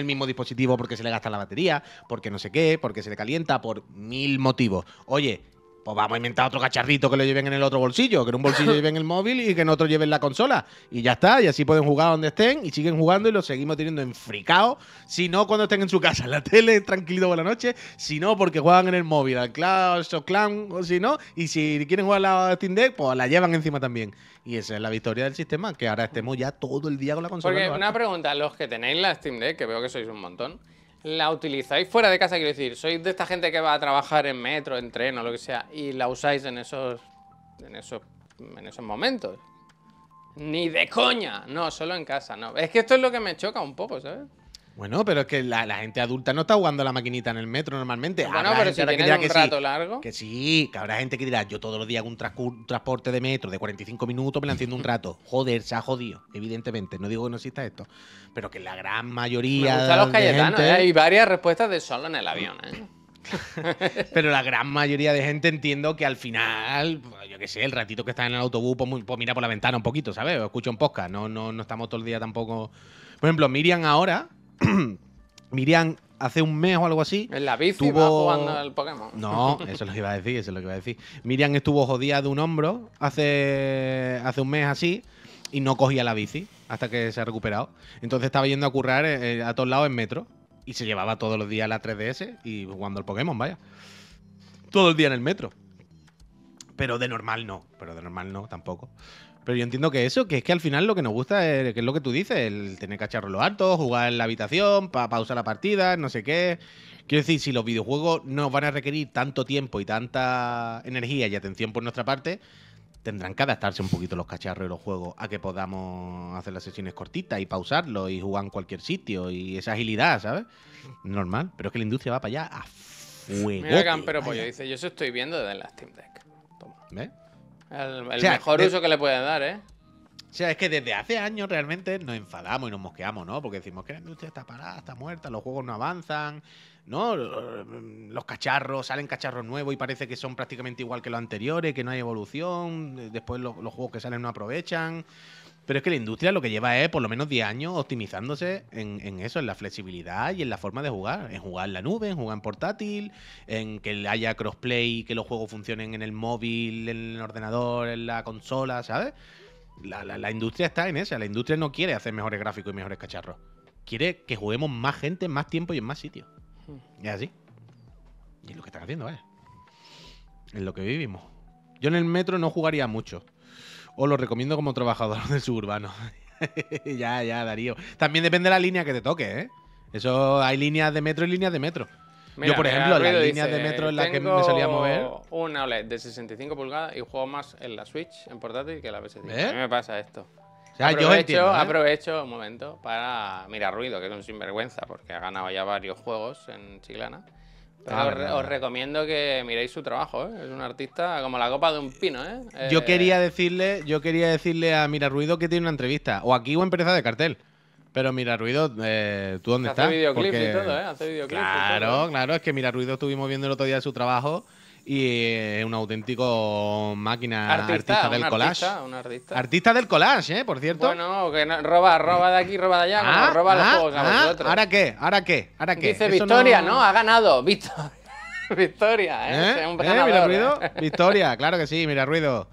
mismo dispositivo porque se le gasta la batería, porque no sé qué, porque se le calienta, por mil motivos. Oye, pues vamos a inventar otro cacharrito que lo lleven en el otro bolsillo, que en un bolsillo lleven el móvil y que en otro lleven la consola. Y ya está, y así pueden jugar donde estén y siguen jugando y los seguimos teniendo enfricados. Si no, cuando estén en su casa, en la tele, tranquilito por la noche. Si no, porque juegan en el móvil, al Clash of Clans, o si no. Y si quieren jugar a la Steam Deck, pues la llevan encima también. Y esa es la victoria del sistema, que ahora estemos ya todo el día con la consola. Porque una pregunta, los que tenéis la Steam Deck, que veo que sois un montón, ¿la utilizáis fuera de casa? Quiero decir, ¿sois de esta gente que va a trabajar en metro, en tren o lo que sea y la usáis en esos momentos? ¡Ni de coña! No, solo en casa, no. Es que esto es lo que me choca un poco, ¿sabes? Bueno, pero es que la gente adulta no está jugando la maquinita en el metro normalmente. Bueno, habrá pero si tienen un rato largo. Que sí, que habrá gente que dirá, yo todos los días hago un transporte de metro de 45 minutos, me la enciendo un rato. Joder, se ha jodido, evidentemente. No digo que no exista esto. Pero que la gran mayoría… Me gustan los Cayetanos, gente... Hay varias respuestas de solo en el avión, ¿eh? Pero la gran mayoría de gente entiendo que al final, yo qué sé, el ratito que estás en el autobús, pues mira por la ventana un poquito, ¿sabes? O escucha un podcast. No estamos todo el día tampoco… Por ejemplo, Miriam ahora… Miriam hace un mes o algo así en la bici estuvo... jugando al Pokémon. No, eso es lo que iba a decir, eso es lo que iba a decir. Miriam estuvo jodida de un hombro hace un mes así y no cogía la bici hasta que se ha recuperado. Entonces estaba yendo a currar a todos lados en metro y se llevaba todos los días la 3DS y jugando al Pokémon, vaya. Todo el día en el metro. Pero de normal no, tampoco. Pero yo entiendo que eso, que es que al final lo que nos gusta es lo que tú dices, el tener cacharro en lo alto, jugar en la habitación, pausar la partida, no sé qué. Quiero decir, si los videojuegos nos van a requerir tanto tiempo y tanta energía y atención por nuestra parte, tendrán que adaptarse un poquito los cacharros y los juegos a que podamos hacer las sesiones cortitas y pausarlo y jugar en cualquier sitio y esa agilidad, ¿sabes? Normal, pero es que la industria va para allá a fuego. Mira, Campero Pollo dice, yo eso estoy viendo desde la Steam Deck. Toma. ¿Ves? El mejor uso que le pueden dar, ¿eh? O sea, es que desde hace años realmente nos enfadamos y nos mosqueamos, ¿no? Porque decimos que la industria está parada, está muerta, los juegos no avanzan, ¿no? Los cacharros, salen cacharros nuevos y parece que son prácticamente igual que los anteriores, que no hay evolución, después los juegos que salen no aprovechan. Pero es que la industria lo que lleva es por lo menos 10 años optimizándose en eso, en la flexibilidad y en la forma de jugar. En jugar en la nube, en jugar en portátil, en que haya crossplay, que los juegos funcionen en el móvil, en el ordenador, en la consola, ¿sabes? La industria está en esa. La industria no quiere hacer mejores gráficos y mejores cacharros. Quiere que juguemos más gente, más tiempo y en más sitios. Es así. Y es lo que están haciendo, ¿vale? Es lo que vivimos. Yo en el metro no jugaría mucho. Os lo recomiendo como trabajador del suburbano. Ya, Darío. También depende de la línea que te toque, ¿eh? Eso, hay líneas de metro y líneas de metro. Mira, yo, por ejemplo, las líneas de metro en las que me solía mover... una OLED de 65 pulgadas y juego más en la Switch, en portátil, que en la PS5. ¿Eh? A mí me pasa esto. O sea, aprovecho un momento para Mirarruido, que es un sinvergüenza, porque ha ganado ya varios juegos en Chiclana. Pero os recomiendo que miréis su trabajo, ¿eh? Es un artista como la copa de un pino, ¿eh? Yo quería decirle a Mirarruido que tiene una entrevista, o aquí o en Pereza de Cartel. Pero Mirarruido, ¿tú dónde estás? Hace videoclips y todo, ¿eh? Hace videoclips. Claro, es que Mirarruido estuvimos viendo el otro día su trabajo y es un auténtico máquina artista del collage. Artista del collage, ¿eh? Por cierto. Bueno, que no, roba de aquí, roba de allá, roba los juegos a vosotros. ¿Ahora qué? Dice eso Victoria, ¿no? Ha ganado, Victoria. Victoria, ¿eh? Un ganador, Mirarruido. Victoria, claro que sí, Mirarruido.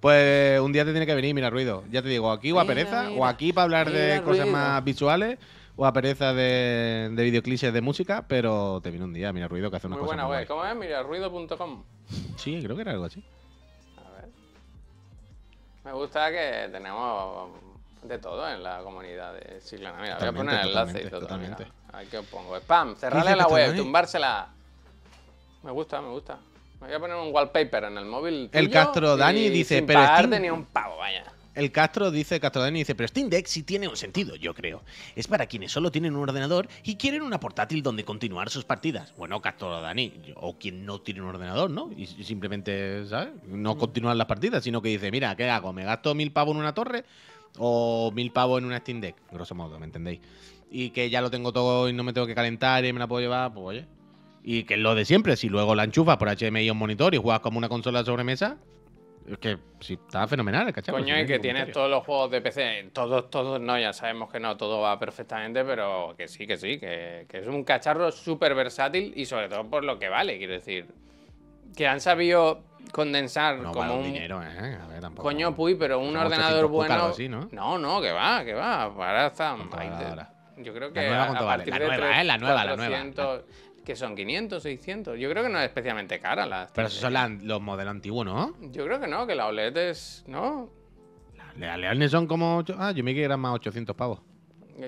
Pues un día te tiene que venir, Mirarruido. Ya te digo, aquí o a Pereza, o aquí para hablar de cosas más visuales, o a Pereza de videoclips de música, pero te viene un día, Mirarruido, que hace unas cosas muy buenas. ¿Cómo es? Mirarruido.com. Sí, creo que era algo así. A ver. Me gusta que tenemos de todo en la comunidad de Chiclana. Mira, voy a poner el enlace y todo. Totalmente. Aquí os pongo. Spam, cerrarle la web, tumbársela. Me gusta. Voy a poner un wallpaper en el móvil. El Castro Dani dice, pero pero Steam Deck sí tiene un sentido, yo creo. Es para quienes solo tienen un ordenador y quieren una portátil donde continuar sus partidas. Bueno, Castro Dani, o quien no tiene un ordenador, ¿no? Y simplemente, ¿sabes? No continuar las partidas, sino que dice, mira, ¿qué hago? ¿Me gasto 1000 pavos en una torre o 1000 pavos en una Steam Deck? Grosso modo, ¿me entendéis? Y que ya lo tengo todo y no me tengo que calentar y me la puedo llevar, pues oye. Y que es lo de siempre, si luego la enchufas por HDMI a un monitor y juegas como una consola de sobremesa, Es que sí, está fenomenal, ¿cachai? Coño, y que tienes todos los juegos de PC. Todos no, ya sabemos que no, todo va perfectamente, pero que sí, que sí. Que es un cacharro súper versátil y sobre todo por lo que vale, quiero decir. Que han sabido condensar no como un dinero, a ver, tampoco. Coño, puy, pero un ordenador bueno. Así, ¿no? No, que va, que va. Ahora está. Yo creo que la nueva, a partir vale? La de nueva, 3, la nueva, 400, la nueva. Que son 500, 600. Yo creo que no es especialmente cara las. Pero esos son los modelos antiguos, ¿no? Yo creo que no, que la OLED es. No. Las OLED son como. Yo me quedé que eran más 800 pavos.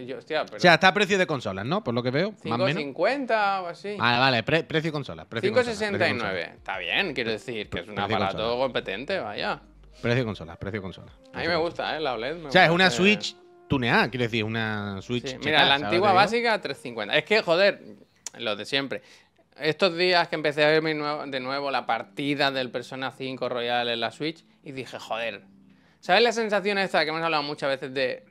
Yo, hostia, pero... O sea, está a precio de consolas, ¿no? Por lo que veo. 5,50 o así. Vale, vale, precio consolas. 5,69. Está bien, quiero decir, que es un aparato competente, vaya. Precio consolas, precio consolas. A mí me gusta, la OLED. Me o sea, es una Switch tuneada, quiero decir, una Switch. Sí, mira, la antigua básica, 3,50. Es que, joder, lo de siempre. Estos días que empecé a ver de nuevo la partida del Persona 5 Royal en la Switch y dije, joder. ¿Sabes la sensación esta que hemos hablado muchas veces de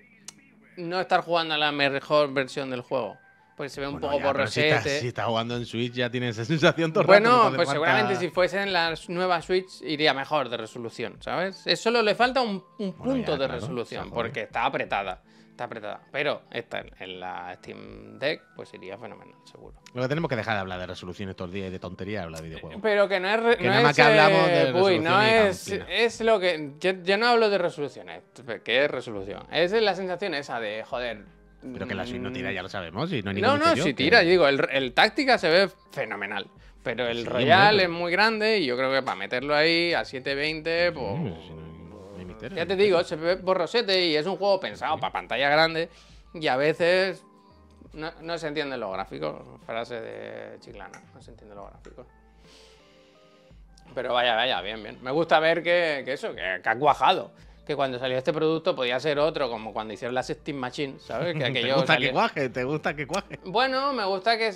no estar jugando a la mejor versión del juego? Porque se ve un poco borrosete. Si estás jugando en Switch ya tienes esa sensación todo el rato. Bueno, pues seguramente si fuese en la nueva Switch iría mejor de resolución, ¿sabes? Es solo le falta un punto de resolución, porque está apretada. Está apretada. Pero esta en la Steam Deck pues iría fenomenal, seguro. Lo que tenemos que dejar de hablar de resolución estos días y de tontería hablar de videojuegos. Pero que no es... Que no nada más que hablamos de resolución. Uy, no es... Es lo que... Yo no hablo de resoluciones. ¿Qué es resolución? Es la sensación esa de, joder... Pero que la Switch no tira, ya lo sabemos. Y no, hay no, si tira. Que... Yo digo, el táctica se ve fenomenal. Pero el Royal es muy grande y yo creo que para meterlo ahí a 720, pues... Ya te digo, se ve borrosete y es un juego pensado para pantalla grande y a veces no se entienden los gráficos. Frase de Chiclana, no se entienden los gráficos. Pero vaya, vaya, bien, bien. Me gusta ver que eso, que ha cuajado. Que cuando salió este producto podía ser otro, como cuando hicieron las Steam Machine, ¿sabes? Que aquello que cuaje, te gusta que cuaje. Bueno, me gusta que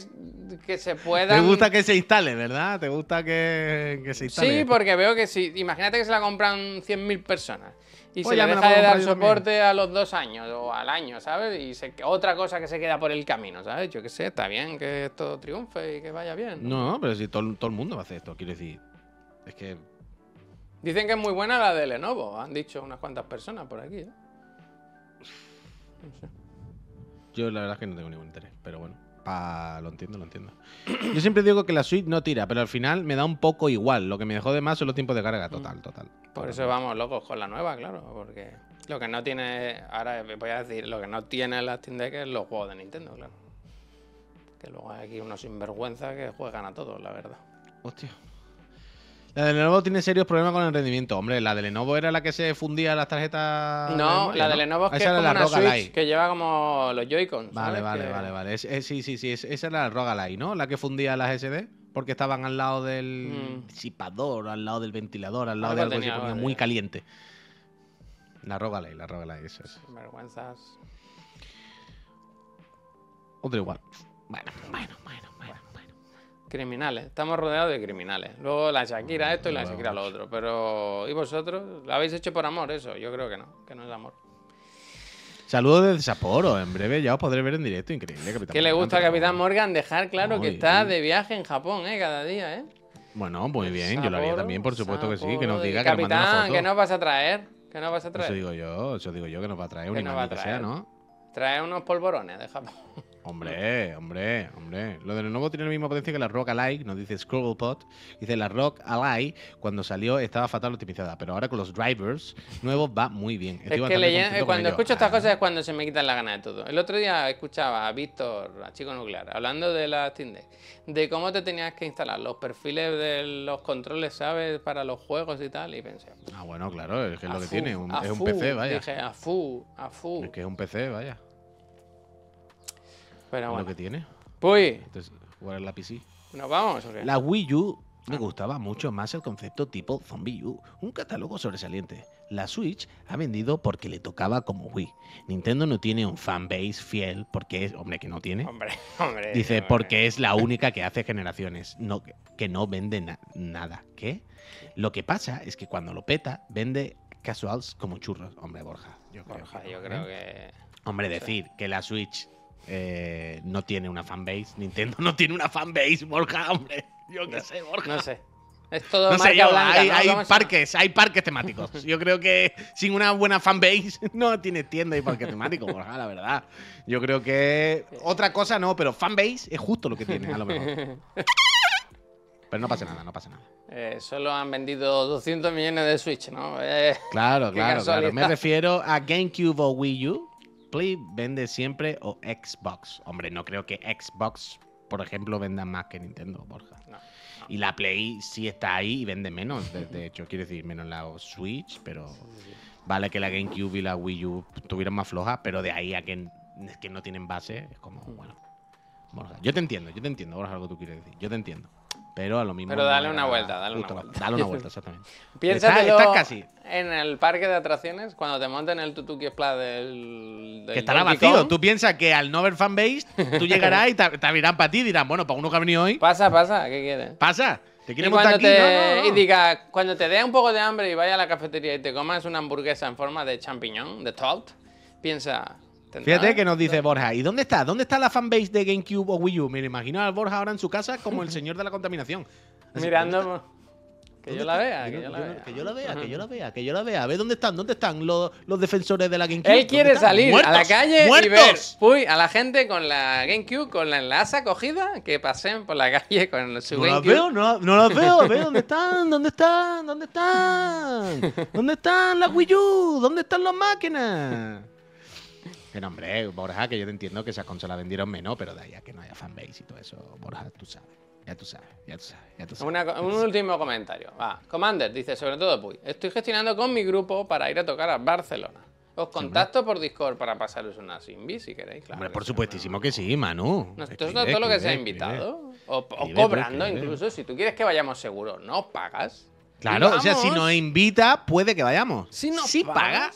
se pueda. Te gusta que se instale, ¿verdad? Te gusta que se instale. Sí, porque veo que si. Imagínate que se la compran 100,000 personas y pues se le deja de dar soporte también a los 2 años o al año, ¿sabes? Y otra cosa que se queda por el camino, ¿sabes? Yo qué sé, está bien que esto triunfe y que vaya bien. No, pero si todo el mundo va a hacer esto, quiero decir. Es que. Dicen que es muy buena la de Lenovo, han dicho unas cuantas personas por aquí, ¿eh? No sé. Yo la verdad es que no tengo ningún interés, pero bueno, lo entiendo, lo entiendo. Yo siempre digo que la Switch no tira, pero al final me da un poco igual. Lo que me dejó de más son los tiempos de carga, total. Por eso vamos locos con la nueva, claro, porque lo que no tiene, ahora voy a decir, lo que no tiene la Steam Deck es los juegos de Nintendo, claro. Que luego hay aquí unos sinvergüenzas que juegan a todos, la verdad. Hostia. La de Lenovo tiene serios problemas con el rendimiento. Hombre, la de Lenovo era la que se fundía las tarjetas. No, la de Lenovo es que esa es como una Switch Ally, que lleva como los Joy-Cons. Vale, vale, que... vale. Sí, esa era la ROG Ally, ¿no? La que fundía las SD, porque estaban al lado del disipador, al lado del ventilador, al lado de algo que se ponía muy caliente. La ROG Ally, eso es. Vergüenzas. Otro igual. Bueno. Criminales, estamos rodeados de criminales. Luego la Shakira esto y la Shakira lo otro. Pero, ¿y vosotros? ¿Lo habéis hecho por amor eso? Yo creo que no es amor. Saludos desde Sapporo. En breve ya os podré ver en directo. Increíble, Capitán Morgan. Que le gusta a Capitán Morgan dejar claro que está de viaje en Japón, cada día, Bueno, muy bien. Sapporo, yo lo haría también, por supuesto Sapporo, que sí. Que nos diga que nos mande una foto. ¿Qué nos vas a traer? ¿Qué nos vas a traer? Eso digo yo, que nos va a traer un imán que sea, ¿no? Trae unos polvorones de Japón. Hombre. Lo de Lenovo tiene la misma potencia que la ROG Ally, nos dice Scrollpot. Dice, la ROG Ally, cuando salió, estaba fatal optimizada, pero ahora con los drivers nuevos va muy bien. Es que cuando escucho estas cosas es cuando se me quitan las ganas de todo. El otro día escuchaba a Víctor, a Chico Nuclear, hablando de la Steam Deck, de cómo te tenías que instalar los perfiles de los controles, ¿sabes? Para los juegos y tal, y pensé... Ah, bueno, claro, es que es lo que tiene, es un PC, vaya. Dije, a fu. Es que es un PC, vaya. Pero bueno. Lo que tiene. Pues, entonces, jugar en la PC. ¿Nos vamos o qué? La Wii U me gustaba mucho más el concepto tipo Zombie U, un catálogo sobresaliente. La Switch ha vendido porque le tocaba como Wii. Nintendo no tiene un fanbase fiel porque es... Hombre, que no tiene. Hombre. Dice, porque es la única que hace generaciones, no, que no vende nada. ¿Qué? Lo que pasa es que cuando lo peta, vende casuals como churros. Hombre, Borja. Yo creo que... Hombre, decir que la Switch... no tiene una fanbase. Nintendo no tiene una fanbase, Borja, hombre. Yo qué sé, Borja. No sé. Es todo hay parques temáticos. Yo creo que sin una buena fanbase no tienes tienda y parque temático, Borja, la verdad. Yo creo que otra cosa no, pero fanbase es justo lo que tienes, a lo mejor. Pero no pasa nada, no pasa nada. Solo han vendido 200 millones de Switch, ¿no? Claro, claro, claro. Me refiero a GameCube o Wii U. Play vende siempre o Xbox. Hombre, no creo que Xbox, por ejemplo, venda más que Nintendo, Borja. No. Y la Play sí está ahí y vende menos, de hecho, quiero decir, menos la Switch, pero vale que la GameCube y la Wii U estuvieron más flojas, pero de ahí a que no tienen base, es como, bueno, Borja, yo te entiendo, Borja, algo tú quieres decir, yo te entiendo, pero a lo mismo… Pero dale una vuelta, dale una vuelta. Dale una vuelta, exactamente. Piénsatelo en el parque de atracciones, cuando te monten el Tutuki Splash del que estará vacío. Tú piensas que al no ver fanbase, tú llegarás y te abrirán para ti y dirán, bueno, para uno que ha venido hoy… Pasa, pasa, ¿qué quieres? Pasa, te quieren montar aquí. No, no. Y diga, cuando te dé un poco de hambre y vayas a la cafetería y te comas una hamburguesa en forma de champiñón, de salt, piensa… Fíjate que nos dice Borja, ¿y dónde está? ¿Dónde está la fanbase de GameCube o Wii U? Me imagino a Borja ahora en su casa como el señor de la contaminación. Así, mirando… Que yo la vea, que yo la vea. Que yo la vea, que yo la vea, que yo la vea. A ver, dónde están los defensores de la GameCube? Él quiere salir a la calle y ver a la gente con la GameCube, con la enlaza cogida, que pasen por la calle con su GameCube. No las veo, no las veo. A ver, ¿dónde están? ¿Dónde están? ¿Dónde están? ¿Dónde están las Wii U? ¿Dónde están las máquinas? Que no, hombre, Borja, que yo te entiendo que esas consolas vendieron menos, pero de ahí a que no haya fanbase y todo eso, Borja, tú sabes. Ya tú sabes, ya tú sabes, ya tú sabes. Un último comentario. Va. Commander dice, sobre todo, Puy, estoy gestionando con mi grupo para ir a tocar a Barcelona. Os contacto por Discord para pasaros una simbi, si queréis, claro. Hombre, por supuestísimo que sí, Manu. Nosotros todo lo que sea invitado, o cobrando incluso, si tú quieres que vayamos seguros, no pagas. Claro, o sea, si nos invita, puede que vayamos. Si paga,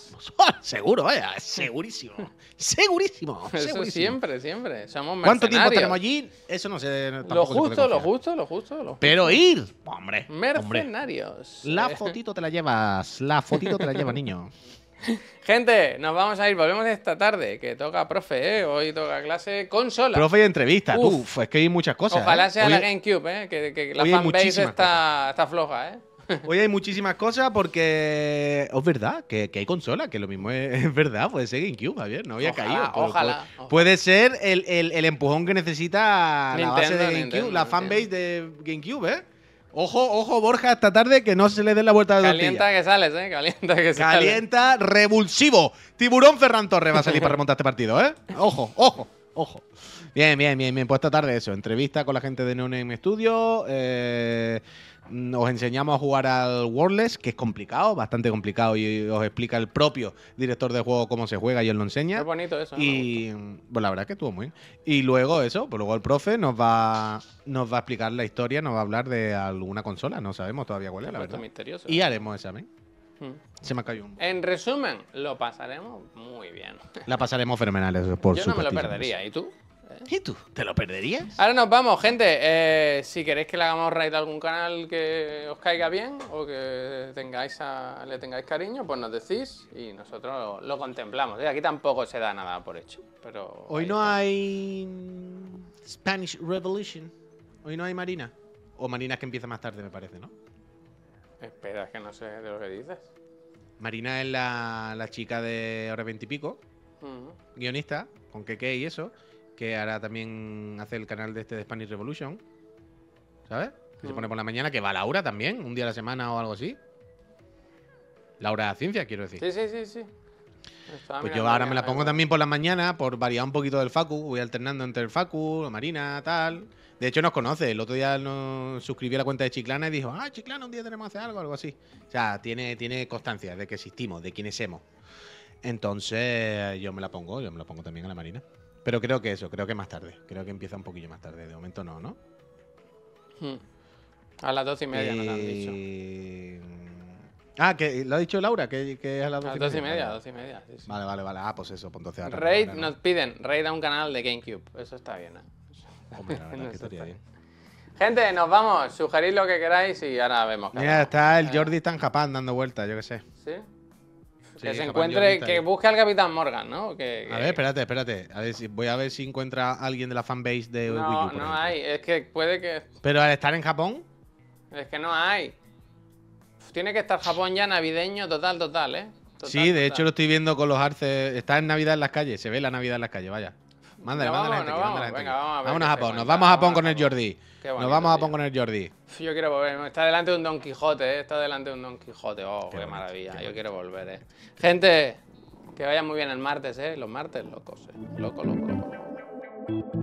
seguro, vaya, segurísimo. Segurísimo. Eso siempre, siempre. Somos mercenarios. ¿Cuánto tiempo tenemos allí? Eso no sé. Lo justo, lo justo, lo justo. Pero ir, hombre. Mercenarios. La fotito te la llevas, la fotito te la llevas, niño. Gente, nos vamos a ir, volvemos esta tarde, que toca profe, hoy toca clase consola. Profe y entrevista, uff, es que hay muchas cosas. Ojalá sea la GameCube, que la fanbase está floja, Hoy hay muchísimas cosas porque es verdad que hay consolas, que lo mismo es verdad, puede ser GameCube, Javier, no había caído. Ojalá. Puede ser el empujón que necesita Nintendo, la base de GameCube, Nintendo, la fanbase de GameCube, Ojo, ojo, Borja, esta tarde que no se le dé la vuelta de la tortilla. Calienta que sales, Calienta que sales. Calienta, revulsivo. Tiburón Ferran Torres va a salir para remontar este partido, Ojo, ojo, ojo. Bien, bien, bien, bien. Pues esta tarde eso, entrevista con la gente de No Name Studio, os enseñamos a jugar al Wordless, que es complicado, bastante complicado, y os explica el propio director de juego cómo se juega y él lo enseña. Qué bonito eso. Y pues la verdad es que estuvo muy bien. Y luego eso, pues luego el profe nos va a explicar la historia, nos va a hablar de alguna consola, no sabemos todavía cuál es, la verdad. Misterioso. Y haremos examen. Se me cayó un… En resumen, lo pasaremos muy bien. La pasaremos fenomenal, eso por supuesto. Yo no me lo perdería, ¿y tú? ¿Y tú? ¿Te lo perderías? Ahora nos vamos, gente. Si queréis que le hagamos raid a algún canal que os caiga bien o que le tengáis cariño, pues nos decís y nosotros lo contemplamos. Aquí tampoco se da nada por hecho. Pero hoy no hay Spanish Revolution. Hoy no hay Marina. O Marina es que empieza más tarde, me parece, ¿no? Espera, es que no sé de lo que dices. Marina es la chica de Hora 20 y pico, guionista, con Keke y eso, que ahora también hace el canal de este de Spanish Revolution, ¿sabes? Que se pone por la mañana, que va Laura también, un día a la semana o algo así. Laura Ciencia, quiero decir. Sí, sí, sí, sí. Pues yo ahora me la pongo también por la mañana, por variar un poquito del Facu, voy alternando entre el Facu, Marina, tal. De hecho nos conoce, el otro día nos suscribió a la cuenta de Chiclana y dijo, ah, Chiclana, un día tenemos que hacer algo, algo así. O sea, tiene constancia de que existimos, de quiénes somos. Entonces yo me la pongo también a la Marina. Pero creo que eso, creo que más tarde. Creo que empieza un poquillo más tarde. De momento no, ¿no? A las 12:30 nos lo han dicho. Ah, que lo ha dicho Laura, que es a las 12:30. A las 12:30, sí, sí. Vale, vale, vale. Ah, pues eso, pues entonces ahora. Raid ahora, nos piden, raid a un canal de GameCube. Eso está bien, Hombre, la verdad que estaría bien. Gente, nos vamos. Sugerid lo que queráis y ahora vemos. Mira, está el Jordi está en Japón dando vueltas, yo qué sé. ¿Sí? Que sí, se encuentre, que busque al Capitán Morgan, ¿no? A ver, espérate, espérate. A ver si voy a ver si encuentra alguien de la fanbase de Wii U. No, no hay. Es que puede que… Pero al estar en Japón… Es que no hay. Tiene que estar Japón ya navideño total, ¿eh? Total, sí, de hecho lo estoy viendo con los arces. Está en Navidad en las calles, se ve la Navidad en las calles, vaya. Mándale, vámonos a Japón, nos vamos a Japón con el Jordi. Nos vamos a Japón con el Jordi. Yo quiero volver, está delante de un Don Quijote, ¿eh? Está delante de un Don Quijote, oh, qué maravilla, yo quiero volver, ¿eh? Gente, que vaya muy bien el martes, ¿eh? Los martes, locos, ¿eh? Loco.